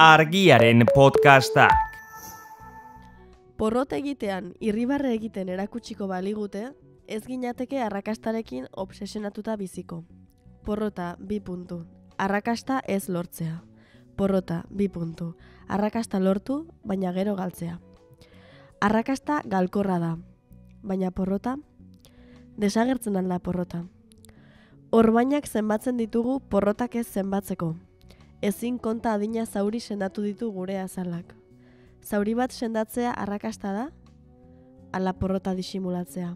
Argiaren podcastak. Porrot egitean irribarre egiten erakutsiko baligute, ez ginateke arrakastarekin obsesionatuta biziko. Porrota 2. Arrakasta ez lortzea. Porrota 2. Arrakasta lortu, baina gero galtzea. Arrakasta galkorra da, baina porrota desagertzen alda porrota. Orbainak zenbatzen ditugu porrotak ez zenbatzeko. Ezin konta adina zauri sendatu ditu gure azalak. Zauri bat sendatzea arrakasta da, ala porrota disimulatzea.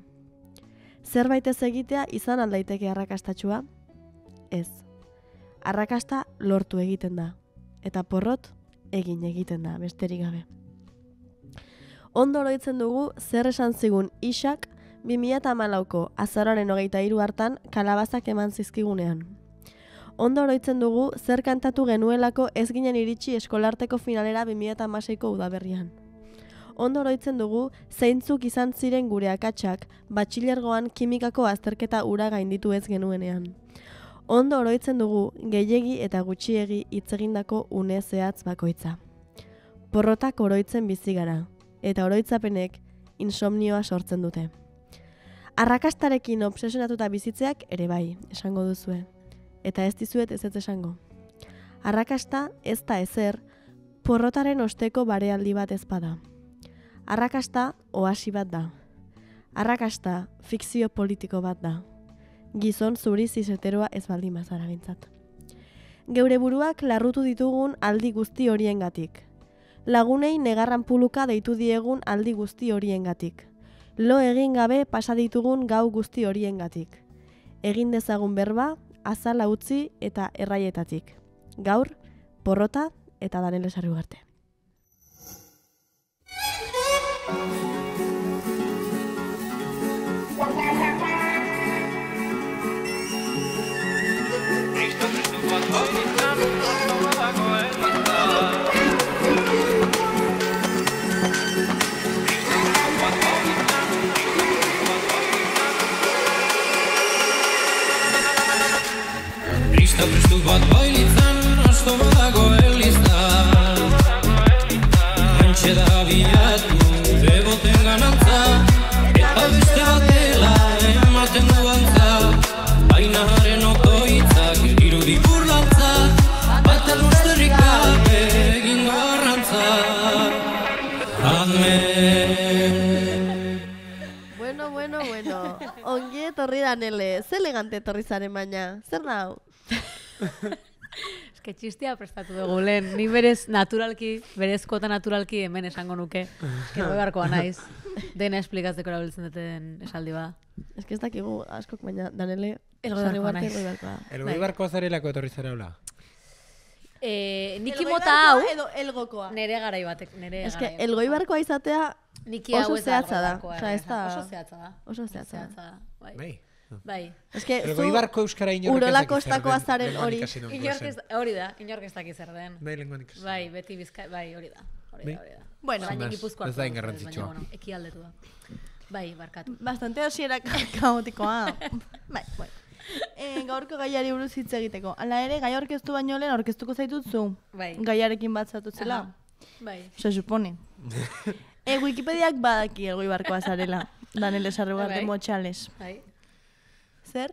Zerbait ez egitea izan aldaiteke arrakastatxua? Ez. Arrakasta lortu egiten da, eta porrot egin egiten da, besterik gabe. Ondo oroitzen dugu zer esan zigun Isak 2014ko azaroaren 23 hartan kalabazak eman zizkigunean. Ondo oroitzen dugu zer kantatu genuelako ez ginen iritsi eskolarteko finalera 2016ko udaberrian. Ondo oroitzen dugu zeintzuk izan ziren gure akatsak batxilergoan kimikako azterketa ura gainditu ez genuenean. Ondo oroitzen dugu gehiegi eta gutxiegi hitz egindako une zehatz bakoitza. Porrotak oroitzen bizi gara. Eta oroitzapenek insomnioa sortzen dute. Arrakastarekin obsesionatuta bizitzeak ere bai, esango duzue. Eta ez dizuet ezetz esango. Arrakasta ez da ezer, porrotaren osteko barealdi bat ezpada. Arrakasta oasi bat da. Arrakasta fikzio politiko bat da. Gizon zuri zizeteroa ez baldin bazara bintzat. Geure buruak larrutu ditugun aldi guzti horiengatik. Lagunei negarran puluka deitu diegun aldi guzti horiengatik. Lo egin gabe pasa ditugun gau guzti horiengatik. Egin dezagun berba, azala utzi eta erraietatik. Gaur, porrota eta Danele Sarriugarte. Kristu bat bailitzan, asto badago elizan. Hantxe da bilatu, beboten ganantza. Eta beste batela, ematen du antza. Ainaren okoitzak, irudi burlantza. Bata luzterrik gabe, egin garrantza. Amen. Bueno. Ongi etorri Danele, ze elegante etorri zaren baina, zer nau? Eske txistia prestatu dugu lehen, ni berez naturalki, berezko eta naturalki hemen esango nuke. Edo garkoa naiz, dena esplikatzeko erabiltzen duten esaldi bada. Eske ez dakigu askok, baina Danele Sarriugarte Elgoibarkoa. Elgoibarkoa zarelako etorri zareola? Niki mota hau, edo elgokoa. Nere garai batek, nere garai. Eske Elgoibarkoa izatea oso zehatza da. Oso zehatza da. Bai. Bai. Eske Elgoibarko euskara inork ez dakiz. Urolako ostako azaren hori. Inork ez dakiz zer den. Bai, lenguan ikusi. Bai, beti bizka, bai, hori da. Bueno, baina Gipuzkoa. Ez da ingarrantzitsua. Ekialdetua. Bai, barkatu. Bastante hasiera kaotikoa. Bai. Gaurko gaiari buruz hitz egiteko. Hala ere, gai aurkeztu baino lehen aurkeztuko zaitut zu. Bai. Gaiarekin bat zatozela. Bai. Se supone. Wikipediak badaki Elgoibarkoa zarela. Danele Sarriugarte Motxales. Bai. Zer?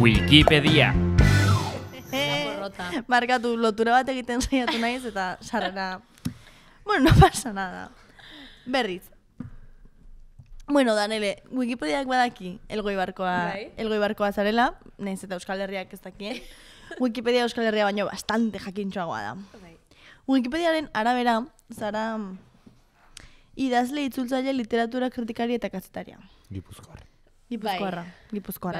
Wikipedia. Barkatu, lotura bat egiten saiatu naiz eta sarrera. Bueno, no pasa nada. Berriz. Bueno, Danele, Wikipediak badaki Elgoibarkoa zarela, nahiz eta Euskal Herriak ez dakien. Wikipedia Euskal Herria baino bastante jakintxoagoa da. Wikipediaren arabera, zara idazle, itzultzaile, literatura, kritikari eta kazetaria. Gipuzkoarra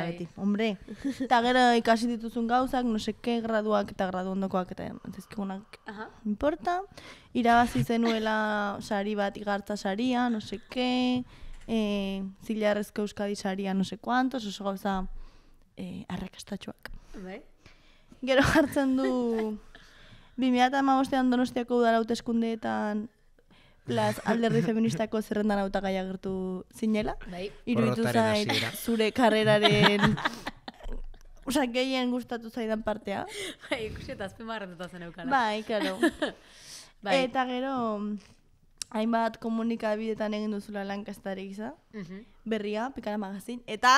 beti, hombre. Eta gero ikasi dituzun gauzak, no seke, graduak eta graduondokoak eta zizkigunak importa. Irabazi zenuela sari bat igartza saria, no seke, zilarrezko euskadi saria, no se kuantos, oso gauza arrakastatxuak. Gero jartzen du 2015an Donostiako udalauteskundeetan Plaz alderdi feministako zerrendan hautagaia gertu zinela. Iruditu zain zure karreraren Osa, gehien gustatu zaidan partea. Bai, ikusi eta azpimarratuta zen eukana. Bai, claro. Bai. Eta gero, hainbat komunikabidetan egin duzula lankastari gisa. Berria, Pikara magazin, eta...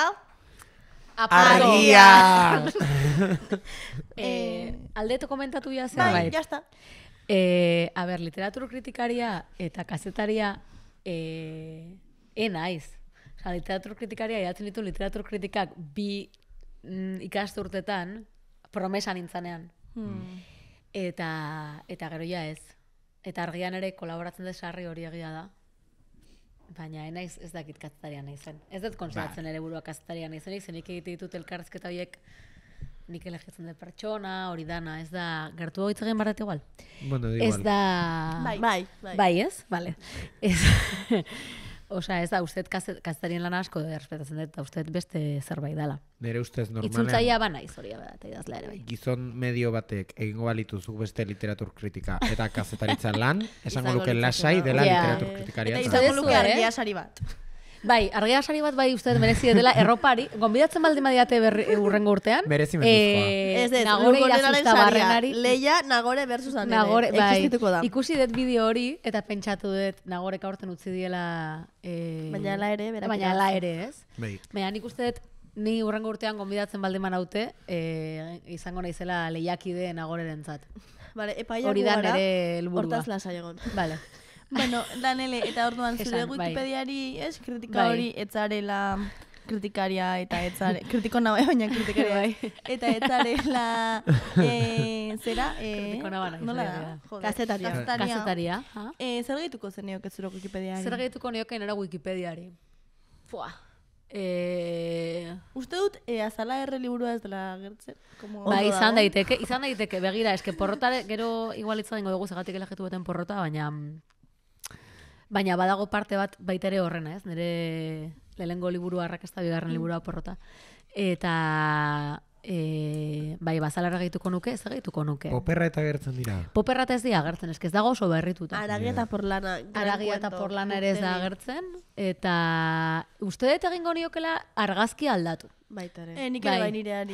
Argia! Aldeto komentatu ia zen. Bai, jazta. A ber, literatur kritikaria eta kasetaria naiz. Osa, literatur kritikaria jatzen ditu literatur kritikak bi ikaste urtetan, promesa nintzanean. Eta gero ja ez. Eta Argian ere kolaboratzen da sarri hori egia da. Baina naiz ez dakit kazetaria nahi zen. Ez dut konsideratzen ere burua kazetaria nahi zenik, zenik egite ditut elkarrezketa horiek nik elegitzen de pertsona, hori dana, ez da... Gertu hau itzegin barret igual? Bueno, igual. Ez da... Bai, bai, ez? Bale. Osa, ez da, ustez kazetarien lan asko errespetatzen dut, eta ustez beste zerbait dala. Nere ustez normalen... Itzultzaia ba naiz hori da, eta idazlea ere bai. Gizon medio batek egingo balituzuk beste literatur kritika eta kazetaritzen lan, esango luke lasai dela literatur kritikaria. Eta izango luke argia sari bat. Bai, argia sari bat bai ustez merezi dela erropari. Gonbidatzen baldin badiate urrengo urtean. Merezi menduzkoa. Ez ez, nagore irasusta barrenari. Leia, nagore versus Danele. Ikustituko da. Ikusi dut bideo hori eta pentsatu dut nagoreka horten utzi diela... Baina ala ere, berak. Baina ala ere, ez? Baina nik uste dut ni urrengo urtean gonbidatzen baldin banaute izango naizela lehiakide nagoreren zat. Hori da nere elburua. Hortaz lasa egon. Bale. Bueno, Danele, eta orduan zure Wikipediari ez kritika hori etzarela kritikaria eta etzare... Kritikona bai, baina kritikaria bai. Eta etzarela... Zera? Kritikona bai, nola da? Kazetaria. Kazetaria. Zer gaituko zen neok ez zure Wikipediari? Zer gaituko neok enera Wikipediari? Fua. Uste dut, azala erre liburua ez dela gertzen? Ba, izan daiteke. Izan daiteke, begira, eske porrotare... Gero igualitza dengo dugu zegatik elajetu beten porrota, baina... Baina badago parte bat baita ere horrena, ez? Nire lehenengo liburua arrakasta bigarren liburua porrota. Eta... Bai, bazalara gaituko nuke, ez gaituko nuke. Poperra eta gertzen dira. Poperra eta ez dira gertzen, ez dago oso berrituta. Aragia eta porlana. Aragia eta porlana ere ez da gertzen. Eta... Uste dut egingo niokela argazki aldatu. Baita ere. Nik ere bai nireari.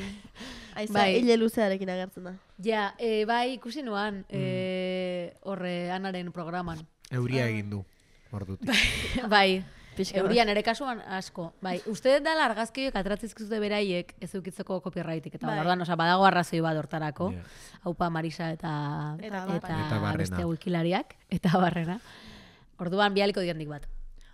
Aiza, hile luzearekin agertzen da. Ja, bai, ikusi nuan horre anaren programan. Euria egin du. Bai, eurian ere kasuan asko. Uste dut da largazkioek atratzizkizute beraiek ez eukitzeko copyrightik. Eta badago arrazoi bat hortarako. Haupa Marisa eta beste wikilariak. Eta barrena. Orduan bialiko diendik bat.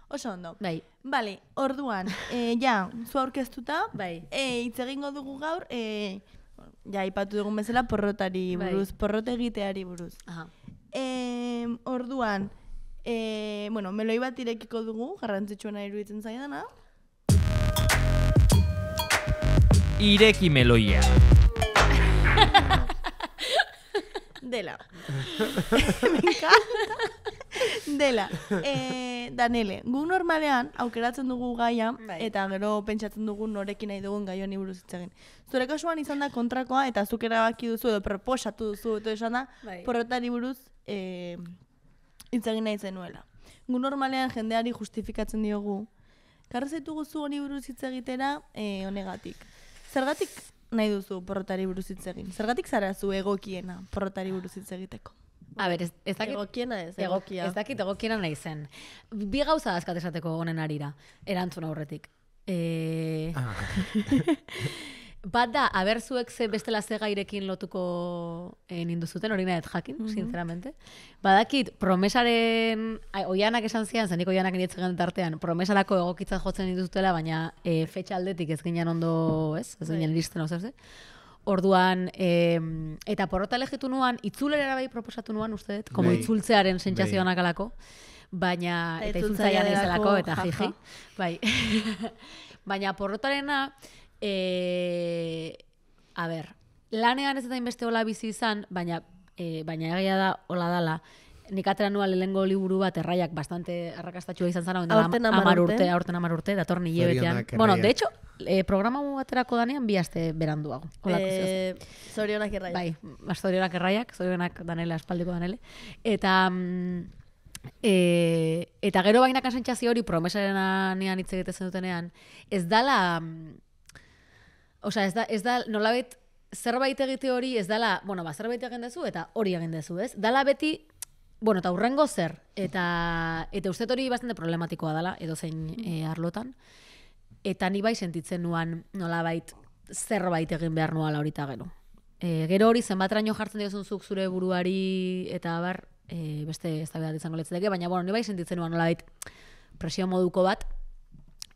Oso ondo. Bale, orduan, ja, zu aurkeztuta. Itzegingo dugu gaur, ja, ipatu dugun bezala porrotari buruz, porrotegiteari buruz. Orduan, bueno, meloi bat irekiko dugu, garrantzitsuena iruditzen zaidana. Ireki meloia. Dela. Me encanta. Dela. Danele, gu normalean aukeratzen dugu gaia, eta gero pentsatzen dugu norekin nahi dugun gaioan iburuz itzegin. Zure kasuan izan da kontrakoa, eta zuk erabaki duzu edo proposatu duzu, edo izan da, porrotari buruz, itzegin nahi zenuela. Gu normalean jendeari justifikatzen diogu. Karrezetu guzu honi buruz itzegitera honegatik. Zergatik nahi duzu porrotari buruz itzegin? Zergatik zara zu egokiena porrotari buruz itzegiteko? A ber, ez dakit... Egokiena ez, egokia. Ez dakit egokiena nahi zen. Bi gauza azkat esateko honen arira. Erantzun aurretik. Bat da, abertzuek ze bestela ze gairekin lotuko ninduzuten, hori nahet jakin, sinceramente. Badakit, promesaren... Oianak esan zian, zeniko oianak nietzegen tartean, promesarako egokitzat jotzen ninduzutela, baina fetxa aldetik ez ginen ondo, ez ginen listen hau zertze. Orduan, eta porrota elegitu nuan, itzulera bai proposatu nuan, uste dut, komo itzultzearen sentsazioanak alako, baina, eta itzultzaia naizelako, eta jiji, bai. Baina porrotarena, a ber, lanean ez eta inbeste hola bizi izan, baina egia da hola dala, nik atera nuan lehengo liburu bat erraiak bastante arrakastatxua izan zara, aurten 10 urte, dator nile betean. Bueno, de hecho, programa baterako danean bi aste beranduago. Zorionak erraiak. Bai, zorionak erraiak, zorionak Danele, aspaldiko Danele. Eta gero bainakan sentsazio hori promesaren anean hitz egitezen dutenean, ez dala... Osa, ez da nolabait, zerbait egite hori ez dala, bueno, ba, zerbait egin dezu eta hori egin dezu, ez? Dala beti, bueno, eta hurrengo zer, eta uste hori bastante problematikoa dala, edo zein arlotan. Eta ni bai sentitzen nuan nolabait zerbait egin behar nuala horita gero. Gero hori zenbatraino jartzen diozun zuk zure buruari eta bar, beste ez da behar izango letzateke, baina, bueno, ni bai sentitzen nuan nolabait presio moduko bat,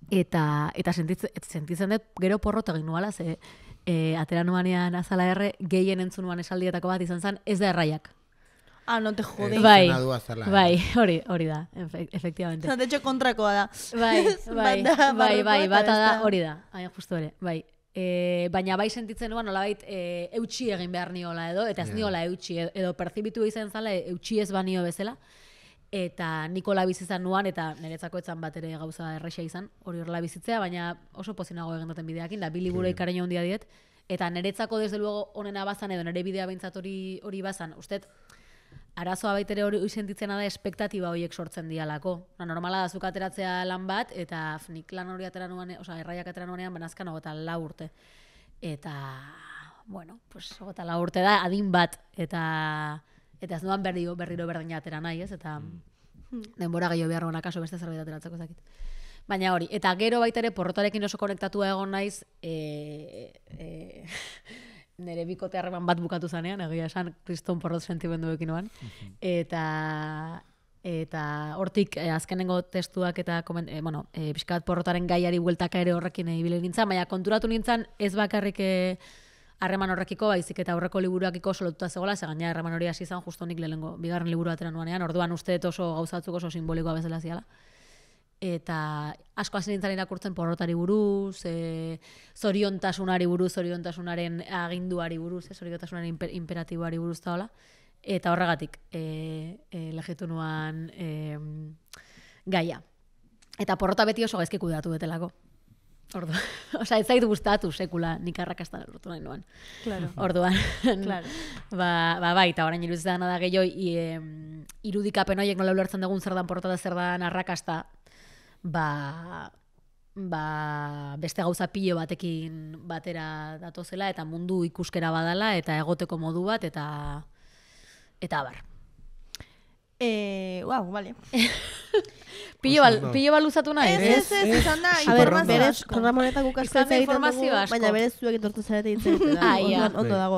eta sentitzen dut gero porrot egin nuala, ze atera nuanean azala erre, gehien entzun nuan esaldietako bat izan zen, ez da erraiak. Ah, no te jode. Bai, bai, hori da, efectivamente. De hecho, kontrakoa da. Bai, bata da, hori da, hain justu ere, bai. Baina bai sentitzen nuan nolabait eutxi egin behar niola edo, eta ez niola eutxi, edo perzibitu izan zala eutxi ez banio bezala. Eta Nikola bizitzan nuan, eta niretzako etzan bat ere gauza errexia izan, hori horrela bizitzea, baina oso pozinago egin duten bideakin, da bilibura ikaraino hundia diet, eta niretzako desde luego onena bazan, edo nire bidea behintzat hori bazan, uste, arazoa baitere hori sentitzena da espektatiba horiek sortzen dialako. Normala da zuk ateratzea lan bat, eta nik lan hori atera nuan, oza, erraiak atera nuanean banazkan 24 urte. Eta, bueno, pues 24 urte da adin bat, eta ez duan berriro berdina atera nahi, ez? Eta denbora gehiago behar nuena kaso beste zerbait ateratzeko zakit. Baina hori, eta gero baita ere porrotarekin oso konektatua egon naiz, nire bikote harreman bat bukatu zanean, egia esan, kriston porrot sentimenduekin oan. Eta hortik azkenengo testuak eta bizkat porrotaren gaiari bueltaka ere horrekin ibile nintzen, baina konturatu nintzen ez bakarrik harreman horrekiko, baizik eta aurreko liburuakiko oso lotuta zegoela, ze gaina harreman hori hasi izan justu nik lehenengo bigarren liburu atera nuanean, orduan uste oso gauzatzuk oso simbolikoa bezala ziala. Eta asko hasi nintzen irakurtzen porrotari buruz, zoriontasunari buruz, zoriontasunaren aginduari buruz, zoriontasunaren imperatiboari buruz da hola. Eta horregatik elegitu nuan gaia. Eta porrota beti oso gaizki kudeatu betelako. Orduan, oza, ez zait guztatu sekula nik arrakastan lortu nahi nuan. Orduan, bai, eta orain iruditzen da gehiago, irudikapen horiek nola ulertzen dugun zer dan porrota da zer dan arrakasta, beste gauza pilo batekin batera datozela, eta mundu ikuskera badala, eta egoteko modu bat, eta abar. Uau, bale. Pilo baluzatu nahi? Ez, izan da, informazioa asko. Ramonetak ukazkoetza egiten dugu, baina berez zuek etortu zarete ditzen. Ondo dago.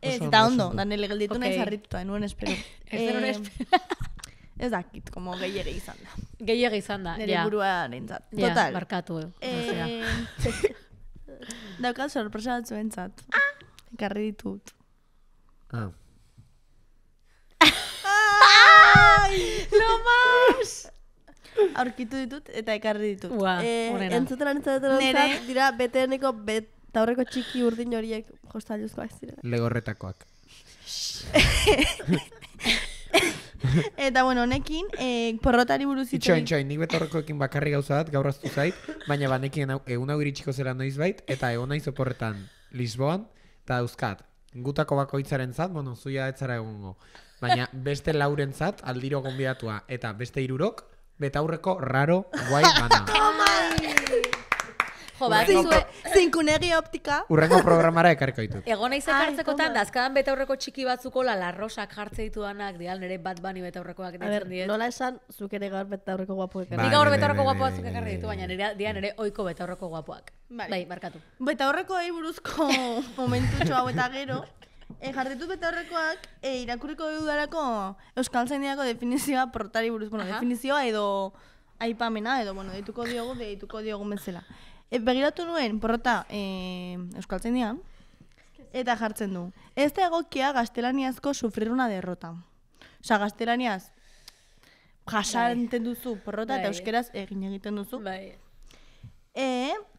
Eta ondo, Danele gelditu nahi zarrituta, nuen espero. Ez dakit, como gehiere izan da. Gehiere izan da, ja. Nire burua nintzat. Total. Barkatu. Daukaz sorpresa batzu entzat. Ekarri ditut. Lo mas! Aurkitu ditut eta ekarri ditut. Entzatelan dira BTN-eko betaurreko txiki urdin horiek jostaluzkoak zirela. Legorretakoak. Eta, bueno, honekin, porrotari buruzitari... Itxoin, nik betorrekoekin bakarri gauza bat, gaur aztu zait, baina banekin egun hau iritsiko zela noiz bait, eta egun nahi zoporretan Lisboan, eta dauzkat, gutako bakoitzaren zat, bueno, zuia etzara egungo, baina beste lauren zat, aldiro gonbidatua, eta beste irurok, betaurreko raro guai bana. Jo, bat, zinkunegi optika. Urrengo programara ekarko ditut. Egon nahi zekartzekotan, dazkadan betaurreko txiki batzuko lalarrosak jartze ditudanak, dial nire bat bani betaurrekoak ditzen diet. Nola esan, zuk ere gaur betaurreko guapoak. Nik gaur betaurreko guapoak zuk ekarri ditu, baina dian nire oiko betaurreko guapoak. Bai, markatu. Betaurreko buruzko momentutxo hau eta gero, jartitut betaurrekoak irakurriko dudarako Euskaltzaindiako definizioa porrotari buruz. Bueno, definizioa edo aipamena, edo, bueno, deituko diogu bezala. Begiratu nuen porrota Euskaltzaindian eta jartzen du. Ez da egokia gaztelaniazko sufrir una derrota. Osa, gaztelaniaz jasanten duzu porrota eta euskeraz egin egiten duzu.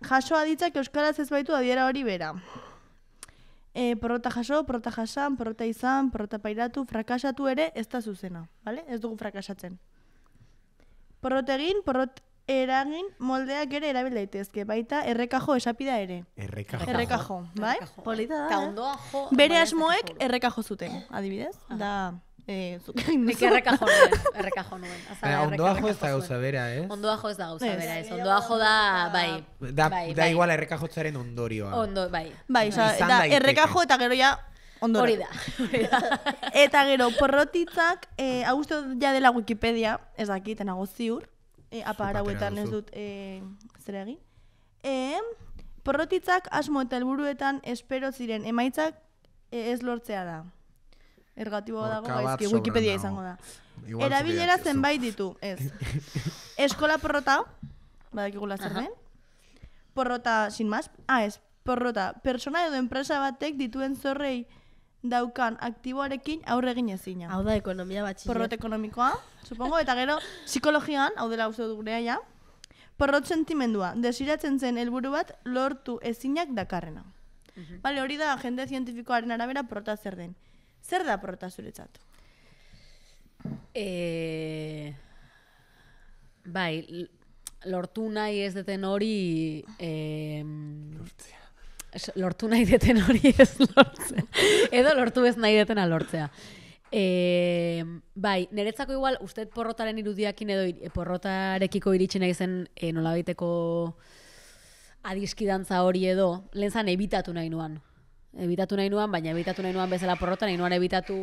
Jaso aditzak euskaraz ez baitu adiera hori bera. Porrota jaso, porrota jasan, porrota izan, porrota pairatu, frakasatu ere ez da zuzena. Ez dugu frakasatzen. Porrota egin, porrota... eragin moldeak ere erabil daitezke, baita errekajo esapida ere. Errekajo, bai? Polita da, eh? Bere asmoek errekajo zuten, adibidez? Da, Erreka jo nuen. Ondoa jo ez da gauza bera, ez? Ondoa jo ez da gauza bera, ez. Ondoa jo da, bai. Da igual erreka jotzaren ondorioa. Ondo, bai. Bai, da erreka jo eta gero ja ondora. Hori da. Eta gero, porrotitzak, augusto ja dela Wikipedia, ez dakit, enago ziur. Aparauetan ez dut zer egin. Porrotitzak asmo eta helburuetan espero ziren emaitzak ez lortzea da. Ergatiboa dago, gaizki, Wikipedia izango da. Erabilera zenbait ditu, ez. Eskola porrota, badakigula zer den. Porrota, sin más. Ah, ez, porrota. Persona edo enpresa batek dituen zorrei daukan aktiboarekin aurre egin ezina. Hau da, ekonomia batxilea. Porrota ekonomikoa, supongo, eta gero psikologian, hau dela uste dugunea, ja. Porrot sentimendua, desiratzen zen helburu bat lortu ezinak dakarrena. Bale, hori da, jende zientifikoaren arabera porrota zer den. Zer da porrota zuretzat? Bai, lortu nahi ez deten hori... Lortu nahi deten hori ez lortzea. Edo lortu ez nahi deten alortzea. Bai, niretzako igual, uste porrotaren irudiakin edo porrotarekiko iritsi nahi zen nola baiteko adiskidantza hori edo, lehen zan ebitatu nahi nuan. Ebitatu nahi nuan, baina ebitatu nahi nuan bezala porrota, nahi nuan ebitatu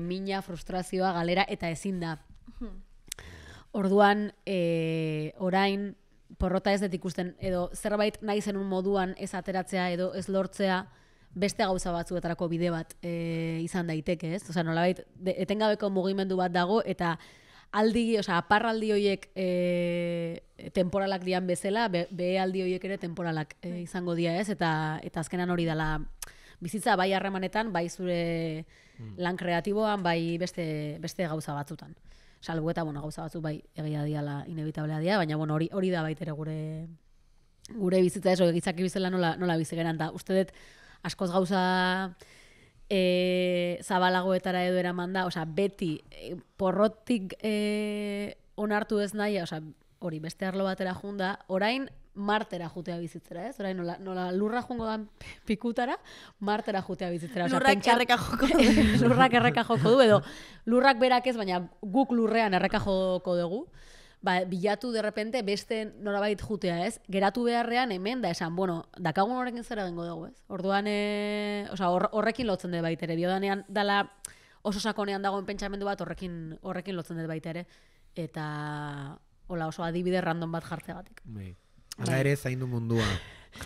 mina, frustrazioa, galera, eta ezin da. Orduan, orain, porrota ez dut ikusten, edo zerbait nahi zenun moduan ez ateratzea, edo ez lortzea, beste gauza batzuetarako bide bat izan daiteke, ez? Osa, nolabait, etengabeko mugimendu bat dago, eta aldi, osa, aparraldi horiek temporalak dian bezala, behealdi horiek ere temporalak izango dia, ez? Eta azkenan hori dela... Bizitza bai harremanetan, bai zure lan kreatiboan, bai beste gauza batzutan. Salbu eta gauza batzu bai egia diala inevitablea dia, baina hori da baitere gure bizitza eso, egizaki bizela nola bizigeran. Da, uste dut askoz gauza zabalagoetara edo eraman da, oza, beti porrotik onartu ez nahi, oza, hori beste arlo batera junda, orain, martera jutea bizitzera, ez? Orain, nola lurra jungo da pikutara, martera jutea bizitzera. Lurrak erreka joko du. Lurrak erreka joko du, edo lurrak berak ez, baina guk lurrean erreka joko dugu. Bilatu derrepente beste norabait jutea, ez? Geratu beharrean hemen da esan, bueno, dakagun horrekin zera gengo dugu, ez? Orduan, horrekin lotzen dut baitere. Biodanean, dala oso sakonean dagoen pentsamendu bat horrekin lotzen dut baitere. Eta, hola, oso adibide random bat jartzeagatik. Bai. Hala ere, zaindu mundua,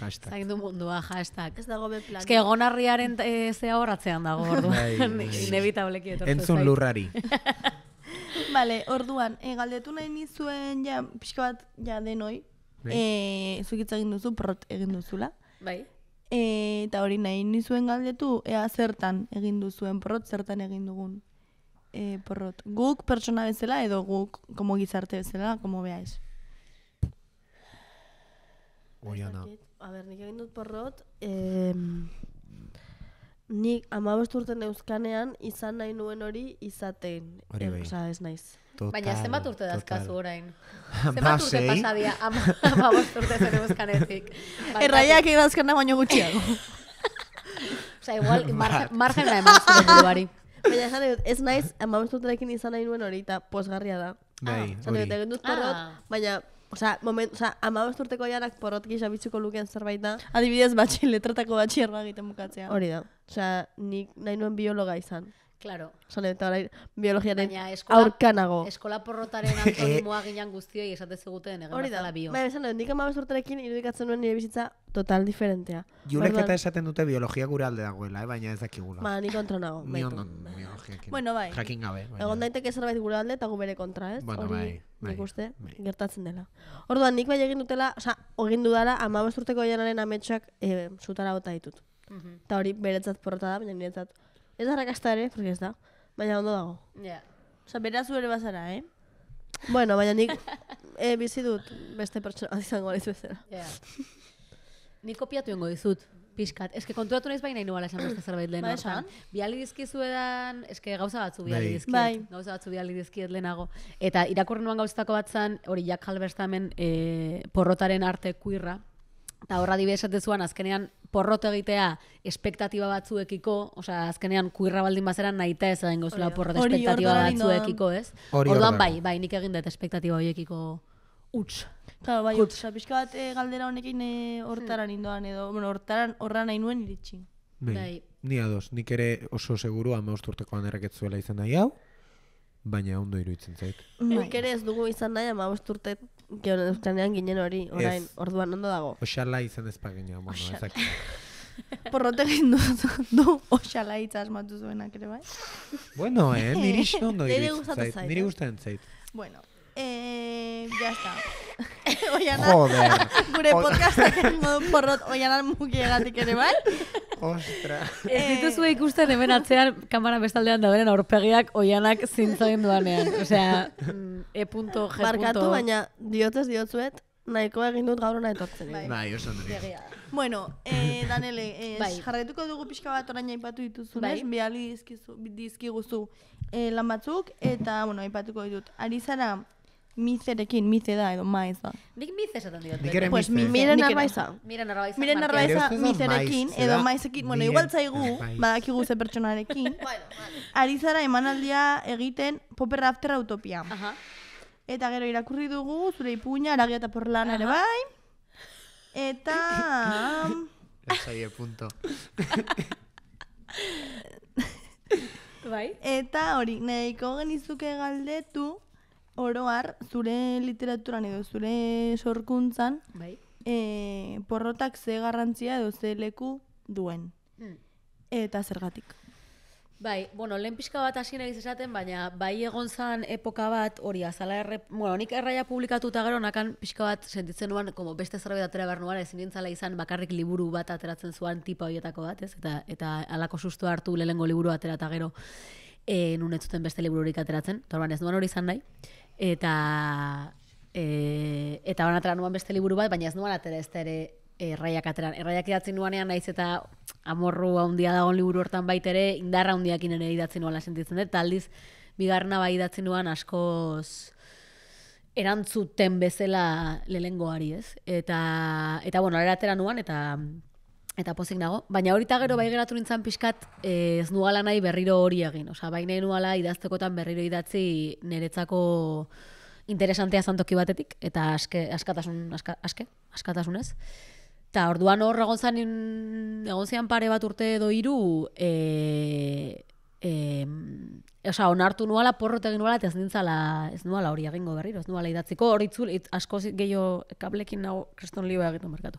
hashtag. Zaindu mundua, hashtag. Ez dago beplanik. Ez que egon harriaren zea horratzean dago, orduan. Inevitableki etortu zait. Entzun lurrari. Bale, orduan, galdetu nahi nizuen, ja, pixka bat, ja denoi, zukitz egin duzu, porrot egin duzula. Bai. Eta hori nahi nizuen galdetu, ea zertan egin duzuen porrot, zertan egin dugun porrot. Guk pertsona bezala edo guk, komo gizarte bezala, komo behaiz. A ber, nik egin dut porrot, nik 15 urten euskanean izan nahi nuen hori izaten. Hori bai. Osa, ez naiz. Baina zenbat urte dazkazu orain? Zenbat urte pasadia 15 urte zen euskanetik? Erraiak egin azkana baino gutxiago. Osa, igual, margena eman zuen buruari. Baina esan dut, ez naiz 15 urterekin izan nahi nuen hori, eta posgarria da. Bai, hori. Egin dut porrot, baina... Osa, 15 urteko janak porrot gisa bitxuko lukean zerbait da. Adibidez, batxin, letratako batxin erba egiten bukatzea. Hori da. Osa, nik nahi nuen biologa izan. Klaro. Osa, eta hori biologiaren aurkanago. Eskola porrotaren antonimoa ginean guztioi esatez eguten egin bazala bio. Hori da. Baina, esan dut, nik 15 urterekin irudikatzen nuen nire bizitza total diferentea. Julek eta esaten dute biologia gure alde dagoela, baina ez dakigula. Ba, nik kontra nago. Bueno, bai. Jakin gabe. Egon daiteke zerbait gure alde eta gu bere kontra, ez? Nik uste, gertatzen dela. Orduan, nik bai egin dutela, oza, egin dudala, 15 urteko janaren ametsak zutara bota ditut. Eta hori beretzat porrota da, baina niretzat. Ez arrakasta ere, porque ez da, baina ondo dago. Oza, berazu ere bazara, Bueno, baina nik bizi dut beste pertsona izango aliz bezala. Nik kopiatu ingo dizut, pixkat. Ez que konturatu nahiz baina inoala esan beste zerbait lehen hortan. Biali dizkizu edan, ez que gauza batzu biali dizkiet. Gauza batzu biali dizkiet lehenago. Eta irakurren nuen gauzatako bat zan, hori Jack Halberstamen porrotaren arte kuirra. Eta horra dibia esatezuan, azkenean porrot egitea espektatiba batzuekiko, osea, azkenean kuirra baldin bazera nahita ez egingo zula porrot espektatiba batzuekiko, ez? Orduan bai, nik egin dut espektatiba horiekiko utz. Claro, bai, utza, pixka bat galdera honekin hortaran indoan edo, bueno, hortaran horra nahi nuen iritsi. Bai, ni ados, nik ere oso seguru 15 urtekoan erraketzuela izan nahi hau, baina ondo iruditzen zait. Nik ere ez dugu izan nahi 15 urte. Gero euskanean ginen hori, orain, orduan ondo dago. Oxala izan ezpa ginen, bueno, ezak. Porrote gindu, oxala hitz asmatu zuenak ere, bai? Bueno, niri ondo iruditzen zait, niri gustatzen zait. Bueno, ya está. Joder. Gure podcastak egingo du porrot oianan mukiegatik ere, bai? Ostra. Ez dituzue ikusten hemen atzean, kamara bestaldean dauden aurpegiak oianak zintzoen duanean. Osea, E.G. Barkatu, baina diotez diotzuet, nahiko egin dut gaur hona etortzen. Bai, oso ondari. Bueno, Danele, jarretuko dugu pixka bat orain aipatu dituzunez, bihali dizkiguzu lan batzuk, eta, bueno, aipatuko ditut. Ari zara, mizerekin, mize da edo maiz da. Nik mize esaten diot. Nik ere mize. Miren arbaiza. Miren arbaiza mizerekin edo maizekin. Bueno, igual zaigu, badakigu ze pertsonarekin. Ari zara emanaldia egiten Popper After Utopia. Eta gero irakurri dugu, zure ipuina, Aragia eta Porlan ere bai. Eta... Esaie punto. Eta hori, nahiko genizuke galdetu oroar, zure literaturan edo zure sorkuntzan porrotak ze garrantzia edo ze leku duen. Eta zergatik. Bai, bueno, lehen pixka bat hasi nahi esaten, baina bai egon zan epoka bat hori azala erre... Bueno, nik erraia publikatu eta gero nakan pixka bat sentitzen nuen, como beste zerbait atera behar nuan, ezin nintzala izan bakarrik liburu bat ateratzen zuan tipa horietako bat, ez? Eta alako sustu hartu lehengo liburu atera eta gero nun etzuten beste libururik ateratzen, torban ez nuan hori izan nahi, eta ban atera nuan beste liburu bat, baina ez nuan atera ez da ere erraiak ateran. Erraiak idatzen nuanean nahiz eta amorru handia dagoen liburu hortan baitere, indarra handiakin ere idatzen nuan lasentitzen dut, eta aldiz, bigarna bai idatzen nuan askoz erantzuten bezala lehengoari, ez? Eta, bueno, alera atera nuan, eta pozik nago, baina horita gero bai geratu nintzen pixkat ez nuala nahi berriro hori egin, osea, bai nahi nuala idaztekotan berriro idatzi niretzako interesantea zantoki batetik, eta askatasunez. Eta orduan hor egon zian pare bat urte edo hiru, osea, onartu nuala, porrot egin nuala, eta ez nuala hori egingo berriro, ez nuala idatziko, hori asko gehiago kablekin nago, kriston liba egiten markatu.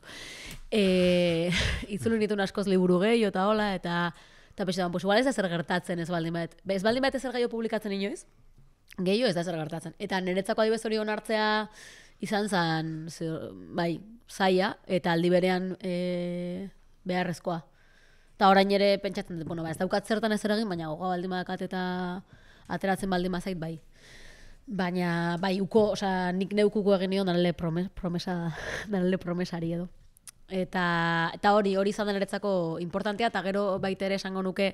Itzulun ditun askoz liburu gehiago eta hola, eta pixetan, pues igual ez da zer gertatzen ez baldin bat. Ez baldin bat ez zer gehiago publikatzen inoiz, gehiago ez da zer gertatzen. Eta niretzako adibes hori onartzea izan zen, bai, zaila, eta aldi berean beharrezkoa. Eta orain ere pentsatzen dut, bueno, ez daukat zertan ez egin, baina gogoa baldin badakat eta ateratzen baldin bazait, bai. Baina, bai, uko, osea, nik neukuko egin nion Danele promesari edo. Eta hori izan den eretzako importantea, eta gero baitere esango nuke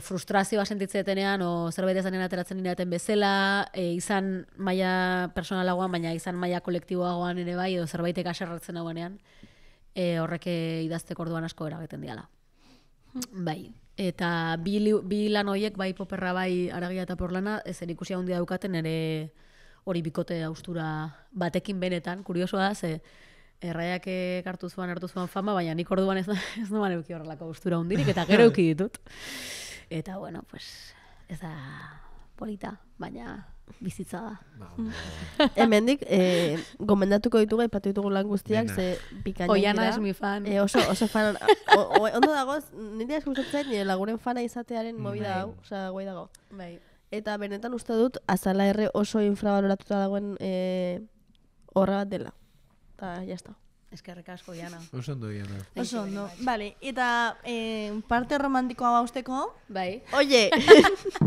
frustrazioa sentitzeetenean, o zerbait ezanen ateratzen niraten bezala, izan maila personalagoan, baina izan maila kolektiboagoan ere bai, edo zerbaitek aserratzen hauenean. Horrek idazteko orduan asko erageten diala. Bai, eta bi lan horiek, bai Popperra, bai Aragia eta Porlana, zer ikusi handia daukaten ere hori bikote haustura batekin benetan, kuriosoa da, ze erraiak hartu zuan fama, baina nik orduan ez noan euki horrelako haustura hundirik, eta gero euki ditut. Eta, bueno, pues, ez da polita, baina... bizitza da. Hemendik, gomendatuko ditugu, aipatu ditugu lan guztiak, ze pikainak dira. Oiana ez mi fan. Oso fan. Ondo dagoz, nire eskuzatzen, nire laguren fana izatearen mobida hau, oza, guai dago. Eta benetan uste dut, azala erre oso infrabaloratuta dagoen horra bat dela. Eta, jazta. Eskerrik asko, Oiana. Oso ondo, Oiana. Oso ondo. Bale, eta parte romantikoa bausteko. Bai. Oie,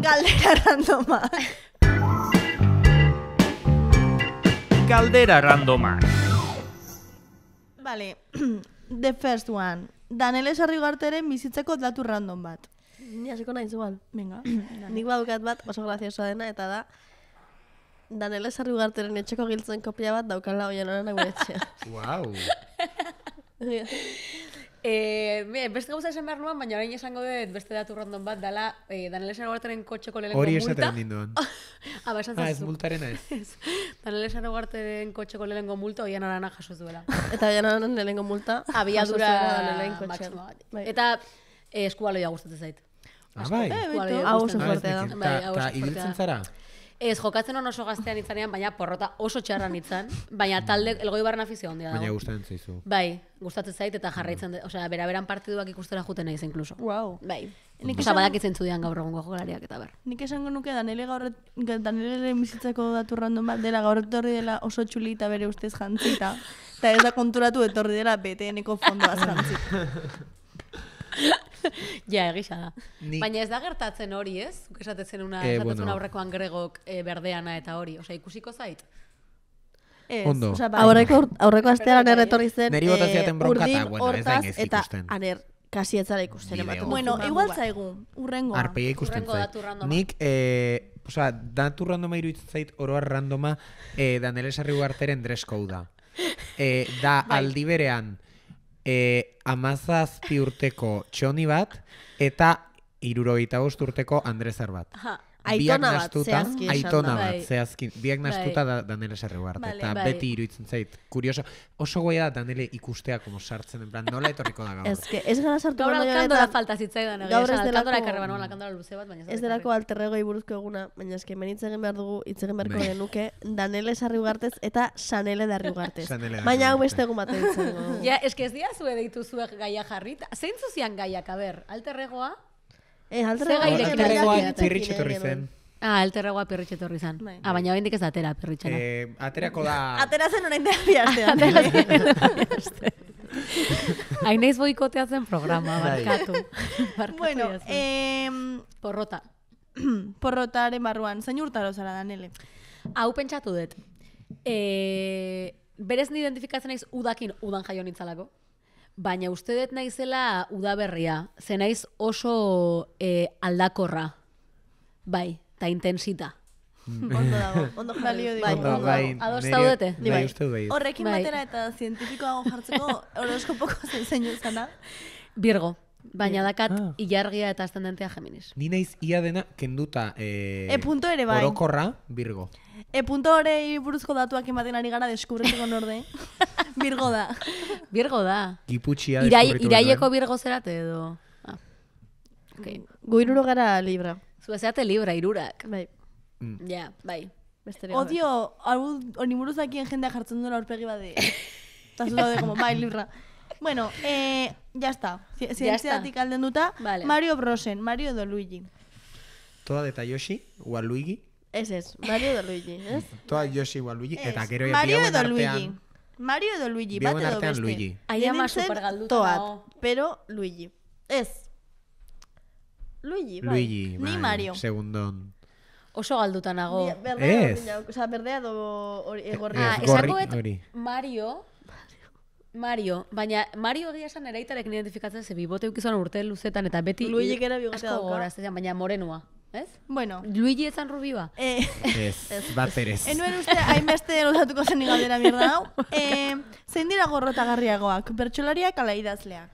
galdera randoma. Galdera randoma. Bale, the first one. Danele Sarriugarteren bizitzeko datu random bat. Ni hasiko naiz igual. Venga. Nik badukat bat oso graziosoa dena eta da Danele Sarriugarteren etxeko giltzen kopia bat daukala oian horan gure etxea. Wow. Beste gauza esan behar nuen, baina orain esango dut beste datu random bat dela Danele Sarriugarteren kotxeko lehenko multa. Hori esaten ninduen. Ez multarena ez. Danele Sarriugarteren kotxeko lehenko multa oian arana jasoz duela. Eta oian aranan lehenko multa abiadura maksima bat. Eta eskubaloia gustatzen zait. Bai, hau oso fuertea da. Eta ibiltzen zara? Ez, jokatzen hon oso gaztean itzanean, baina porrota oso txarran itzan, baina talde Elgoibarren afizio handia dago. Baina gustatzen zaizu. Bai, gustatzen zait eta jarraitzen, osea, bera-beran partiduak ikustera joaten naiz inkluso. Wow. Bai. Osea, badakitzen zudean gaur egungo jokalariak eta ber. Nik esango nuke Daneleren bizitzako datu random bat dela gaur etorri dela oso txuli eta bere ustez jantzita. Eta ez da konturatu etorri dela BTNko fondoaz jantzita. Ja, egisa da. Baina ez da gertatzen hori, ez? Esatetzen aurrekoan Gregok berdeana eta hori. Osa, ikusiko zait? Ez. Aurreko astean aner etorri zen urdin hortaz eta aner kasietzara ikusten. Bueno, igual zaigu. Urrengoa. Arpeia ikusten zait. Nik, osa, datu randoma iruditzen zait oroar randoma Danele Sarriugarteren dresscode da. Da aldi berean 17 urteko txoni bat eta 65 urteko andrezar bat. Aitona bat, zehazki. Aitona bat, zehazki. Biak nastuta da Danele Sarriugarte. Eta beti iruditzen zait. Kurioso. Oso goia da Danele ikustea como sartzen. En plan, nola etorriko da gaur. Ez gara sartu baina gaur alkandora falta zitzaidan. Gaur ez delako. Ez delako alterregoi buruzko eguna. Baina ez que menitzen behar dugu, itzegin beharko genuke Danele Sarriugartez eta Sanele Darriugartez. Baina hau beste egun bat egin. Ja, ez que ez dira zue deituzuek gaia jarrita. Zeintzu zian gaiak, a ber, alterregoa? Alterregoa pirritxe torri zen. Alterregoa pirritxe torri zen. Baina oraindik ez da atera pirritxena. Aterako da... Atera zen orain dela biastean. Haineiz boikoteatzen programa, barkatu. Bueno, porrota. Porrotaren barruan. Zein urtaro zara, Danele? Hau pentsatu dut. Berez ni identifikatzen naiz udakin udan jaio nintzalako. Baina uste dut naizela udaberria, ze naiz oso aldakorra, bai, eta intensita. Ondo dago, ondo jalio dugu. Ondo, bai, nire uste dut. Horrekin batera eta zientifikoago jartzeko horoskopoko zeinu zana. Birgo, baina dakat ilargia eta ascendentea Geminis. Ni naiz ia dena kenduta orokorra, Birgo. Punto horrei buruzko datuak ematen ari gara deskubritzeko norde. Birgo da. Birgo da. Giputxia deskubritu. Iraieko Birgo zerate edo. Gu iruro gara libra. Zuezeate libra, irurak. Bai. Ja, bai. Odio, hori buruz dakien jendea jartzen duela horpegi bat de... Eta zuela de como, bai, libra. Bueno, ya está. Zientziatik alden duta. Mario Brosen, Mario edo Luigi. Toda de Tayoshi, o a Luigi. Ez ez, Mario edo Luigi, ez? Toa Yoshi igual Luigi, eta gero biauen artean... Mario edo Luigi, bat edo beste. Aia ma supergalduta dago. Pero Luigi. Ez. Luigi, bai. Ni Mario. Segundon. Oso galduta nago. Ez. Osa, berdea edo gorria. Esakoet Mario... Mario, baina Mario egia esan eraitarek identifikatzen ze bibote eukizuan urte luzetan eta beti... Luigi gara bibotea dauka. Baina morenua. Ez? Bueno. Luigi ezan Rubiba? Ez, bat perez. Enuen uste, hainbeste luzatuko zen igaldera mierda hau. Zein dira gorrotagarriagoak? Bertxolariak ala idazleak?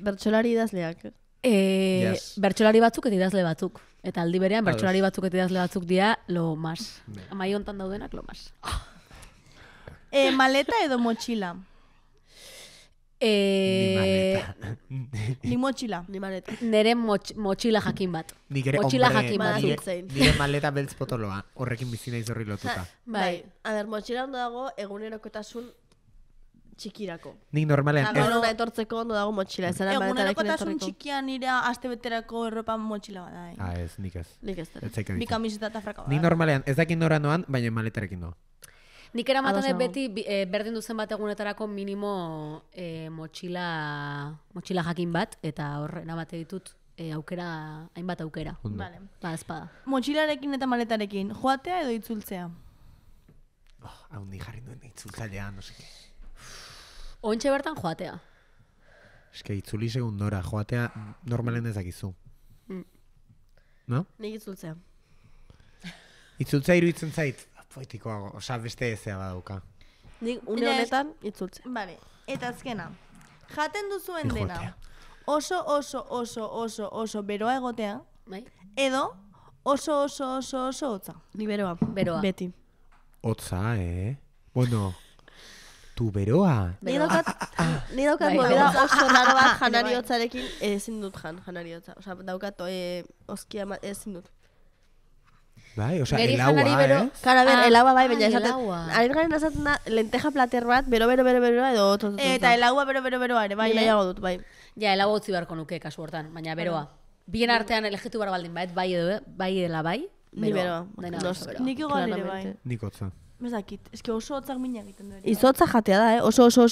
Bertxolari idazleak. Bertxolari batzuk eta idazle batzuk. Eta aldi berean, bertxolari batzuk eta idazle batzuk dira lo mas. Amai hontan daudenak lo mas. Maleta edo motxila? Ni motxila. Nire motxila jakin bat. Nire maleta beltz potoloa. Horrekin bizina izorri lotuta. Bai, ader, motxila ondo dago egunerokotasun txikirako. Nik normalean... Eguneroko etortzeko ondo dago motxila. Egunerokotasun txikia nire astebeterako erropan motxila bat. Ez, nik ez. Nik ez. Bi kamiseta eta fraka bat. Nik normalean ez dakin nora noan, baina maletarekin no. Nik eramaten dut beti berdin duzen bat egunetarako minimo motxila jakin bat, eta hor eramate ditut hainbat aukera. Motxilarekin eta maletarekin, joatea edo itzultzea? Haundi jarri duen itzultzalea, no seke. Ointxe bertan joatea. Eske itzuli segun nora, joatea normalen ezakizu. No? Nik itzultzea. Itzultzea iruditzen zait. Poetikoago, oza, beste ezea badauka. Nik une honetan itzultzen. Bale, eta azkena. jaten duzuen dena oso beroa egotea, bai? Edo oso hotza. Ni beroa. Beti. Hotza, Bueno, tu beroa. Ni daukat bobeda oso raro bat janari hotzarekin, ezin dut janari hotza. Osa, daukat oskia ezin dut. Bai, osa, elaua, Kara, elaua bai, baina esaten. Harin garen esaten da, lenteja plater bat, bero, edo otot. Eta elaua bero, ere, bai, nahiago dut, bai. Ja, elaua utzi beharko nuke, kasu hortan, baina beroa. Bien artean elegitu behar baldin, bai edo, bai dela bai. Ni beroa. Nik igual ere bai. Nik hotza. Bezakit, eski oso hotzak minak egiten duela. Izotza jatea da, oso hotza,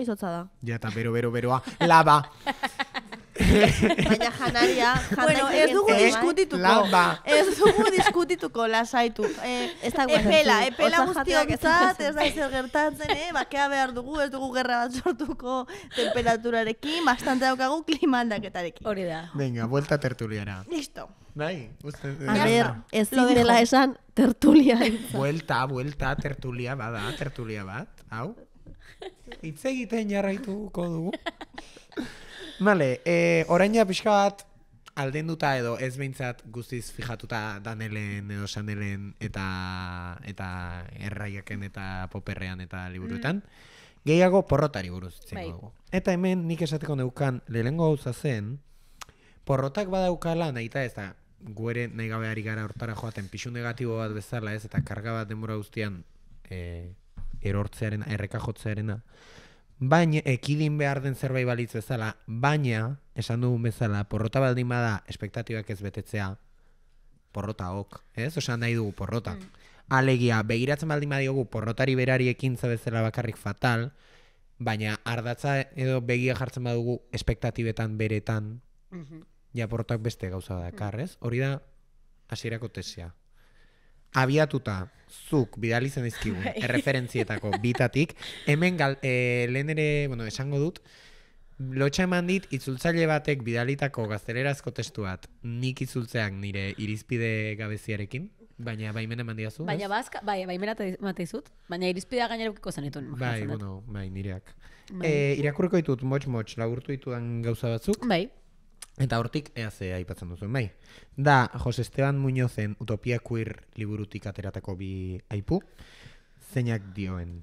izotza da. Ja, eta beroa, laba. Baina janaria, bueno, ez dugu diskutituko. Laba. Ez dugu diskutituko, lasaitu. Epela guztiak ezat, ez da izer gertatzen, bakea behar dugu, ez dugu gerra bat sortuko temperaturarekin, bastante daukagu klimaldaketarekin. Hori da. Venga, vuelta tertuliara. Listo. Bai, usted... A ver, ez dela esan tertulia. Vuelta, tertulia bat, hau? Hitz egiten jarraituko dugu. Vale, orain ja pixka bat aldenduta edo ez behintzat guztiz fijatuta Danelen edo Sanelen eta erraiaken eta poperrean eta liburuetan. Gehiago porrotari buruz itzengo dugu. Eta hemen nik esateko neukan lehengo gauza zen, porrotak badaukala nahi eta ez da guere nahi gabeari gara hortara joaten pixu negatibo bat bezala ez, eta karga bat denbora guztian erortzearen, errekajotzearena. Baina, ekidin behar den zerbait balitz bezala, baina, esan dugun bezala, porrota baldin bada, espektatibak ez betetzea, porrota ok, ez? Osa nahi dugu porrota. Alegia, begiratzen baldin badiogu porrotari berari ekintza bezala bakarrik fatal, baina ardatza edo begia jartzen badugu espektatibetan beretan, ja porrotak beste gauza dakar, ez? Hori da, hasierako tesia. Abiatuta, zuk bidali zen dizkigun, erreferentzietako bitatik, hemen lehen ere, bueno, esango dut, lotxa eman dit, itzultzaile batek bidalitako gaztelerazko testu bat, nik itzultzeak nire irizpide gabeziarekin, baina baimena eman diazu? Baina bazka, bai, baimena mateizut, baina irizpidea gainerukiko zenitun. Bai, bueno, bai, nireak. Irakurriko ditut, motx, laburtu ditudan gauza batzuk. Bai. Eta hortik eaze aipatzen duzuen, bai. Da, José Esteban Muñozen Utopia Queer liburutik ateratako bi aipu, zeinak dioen.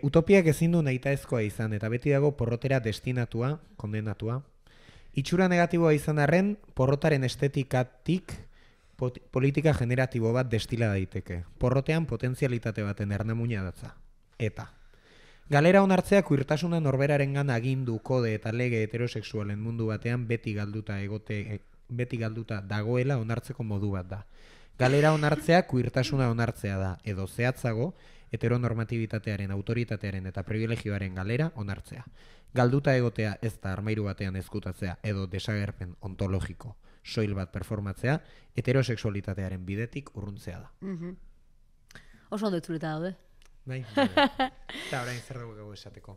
Utopiak ezin du nahitaezkoa izan, eta beti dago porrotera destinatua, kondenatua. Itxura negatiboa izan arren, porrotaren estetikatik politika generatibo bat destila daiteke. Porrotean potentzialitate baten ernamuina datza. Eta... Galera onartzeak uirtasuna norberaren gana agindu kode eta lege heterosexualen mundu batean beti galduta dagoela onartzeko modu bat da. Galera onartzeak uirtasuna onartzea da, edo zehatzago, heteronormatibitatearen, autoritatearen eta privilegioaren galera onartzea. Galduta egotea ez da armairu batean ezkutatzea, edo desagerpen ontologiko, soil bat performatzea, heterosexualitatearen bidetik urruntzea da. Oso ondo etzuleta daude. Bai, eta orain zer dugu gau esateko.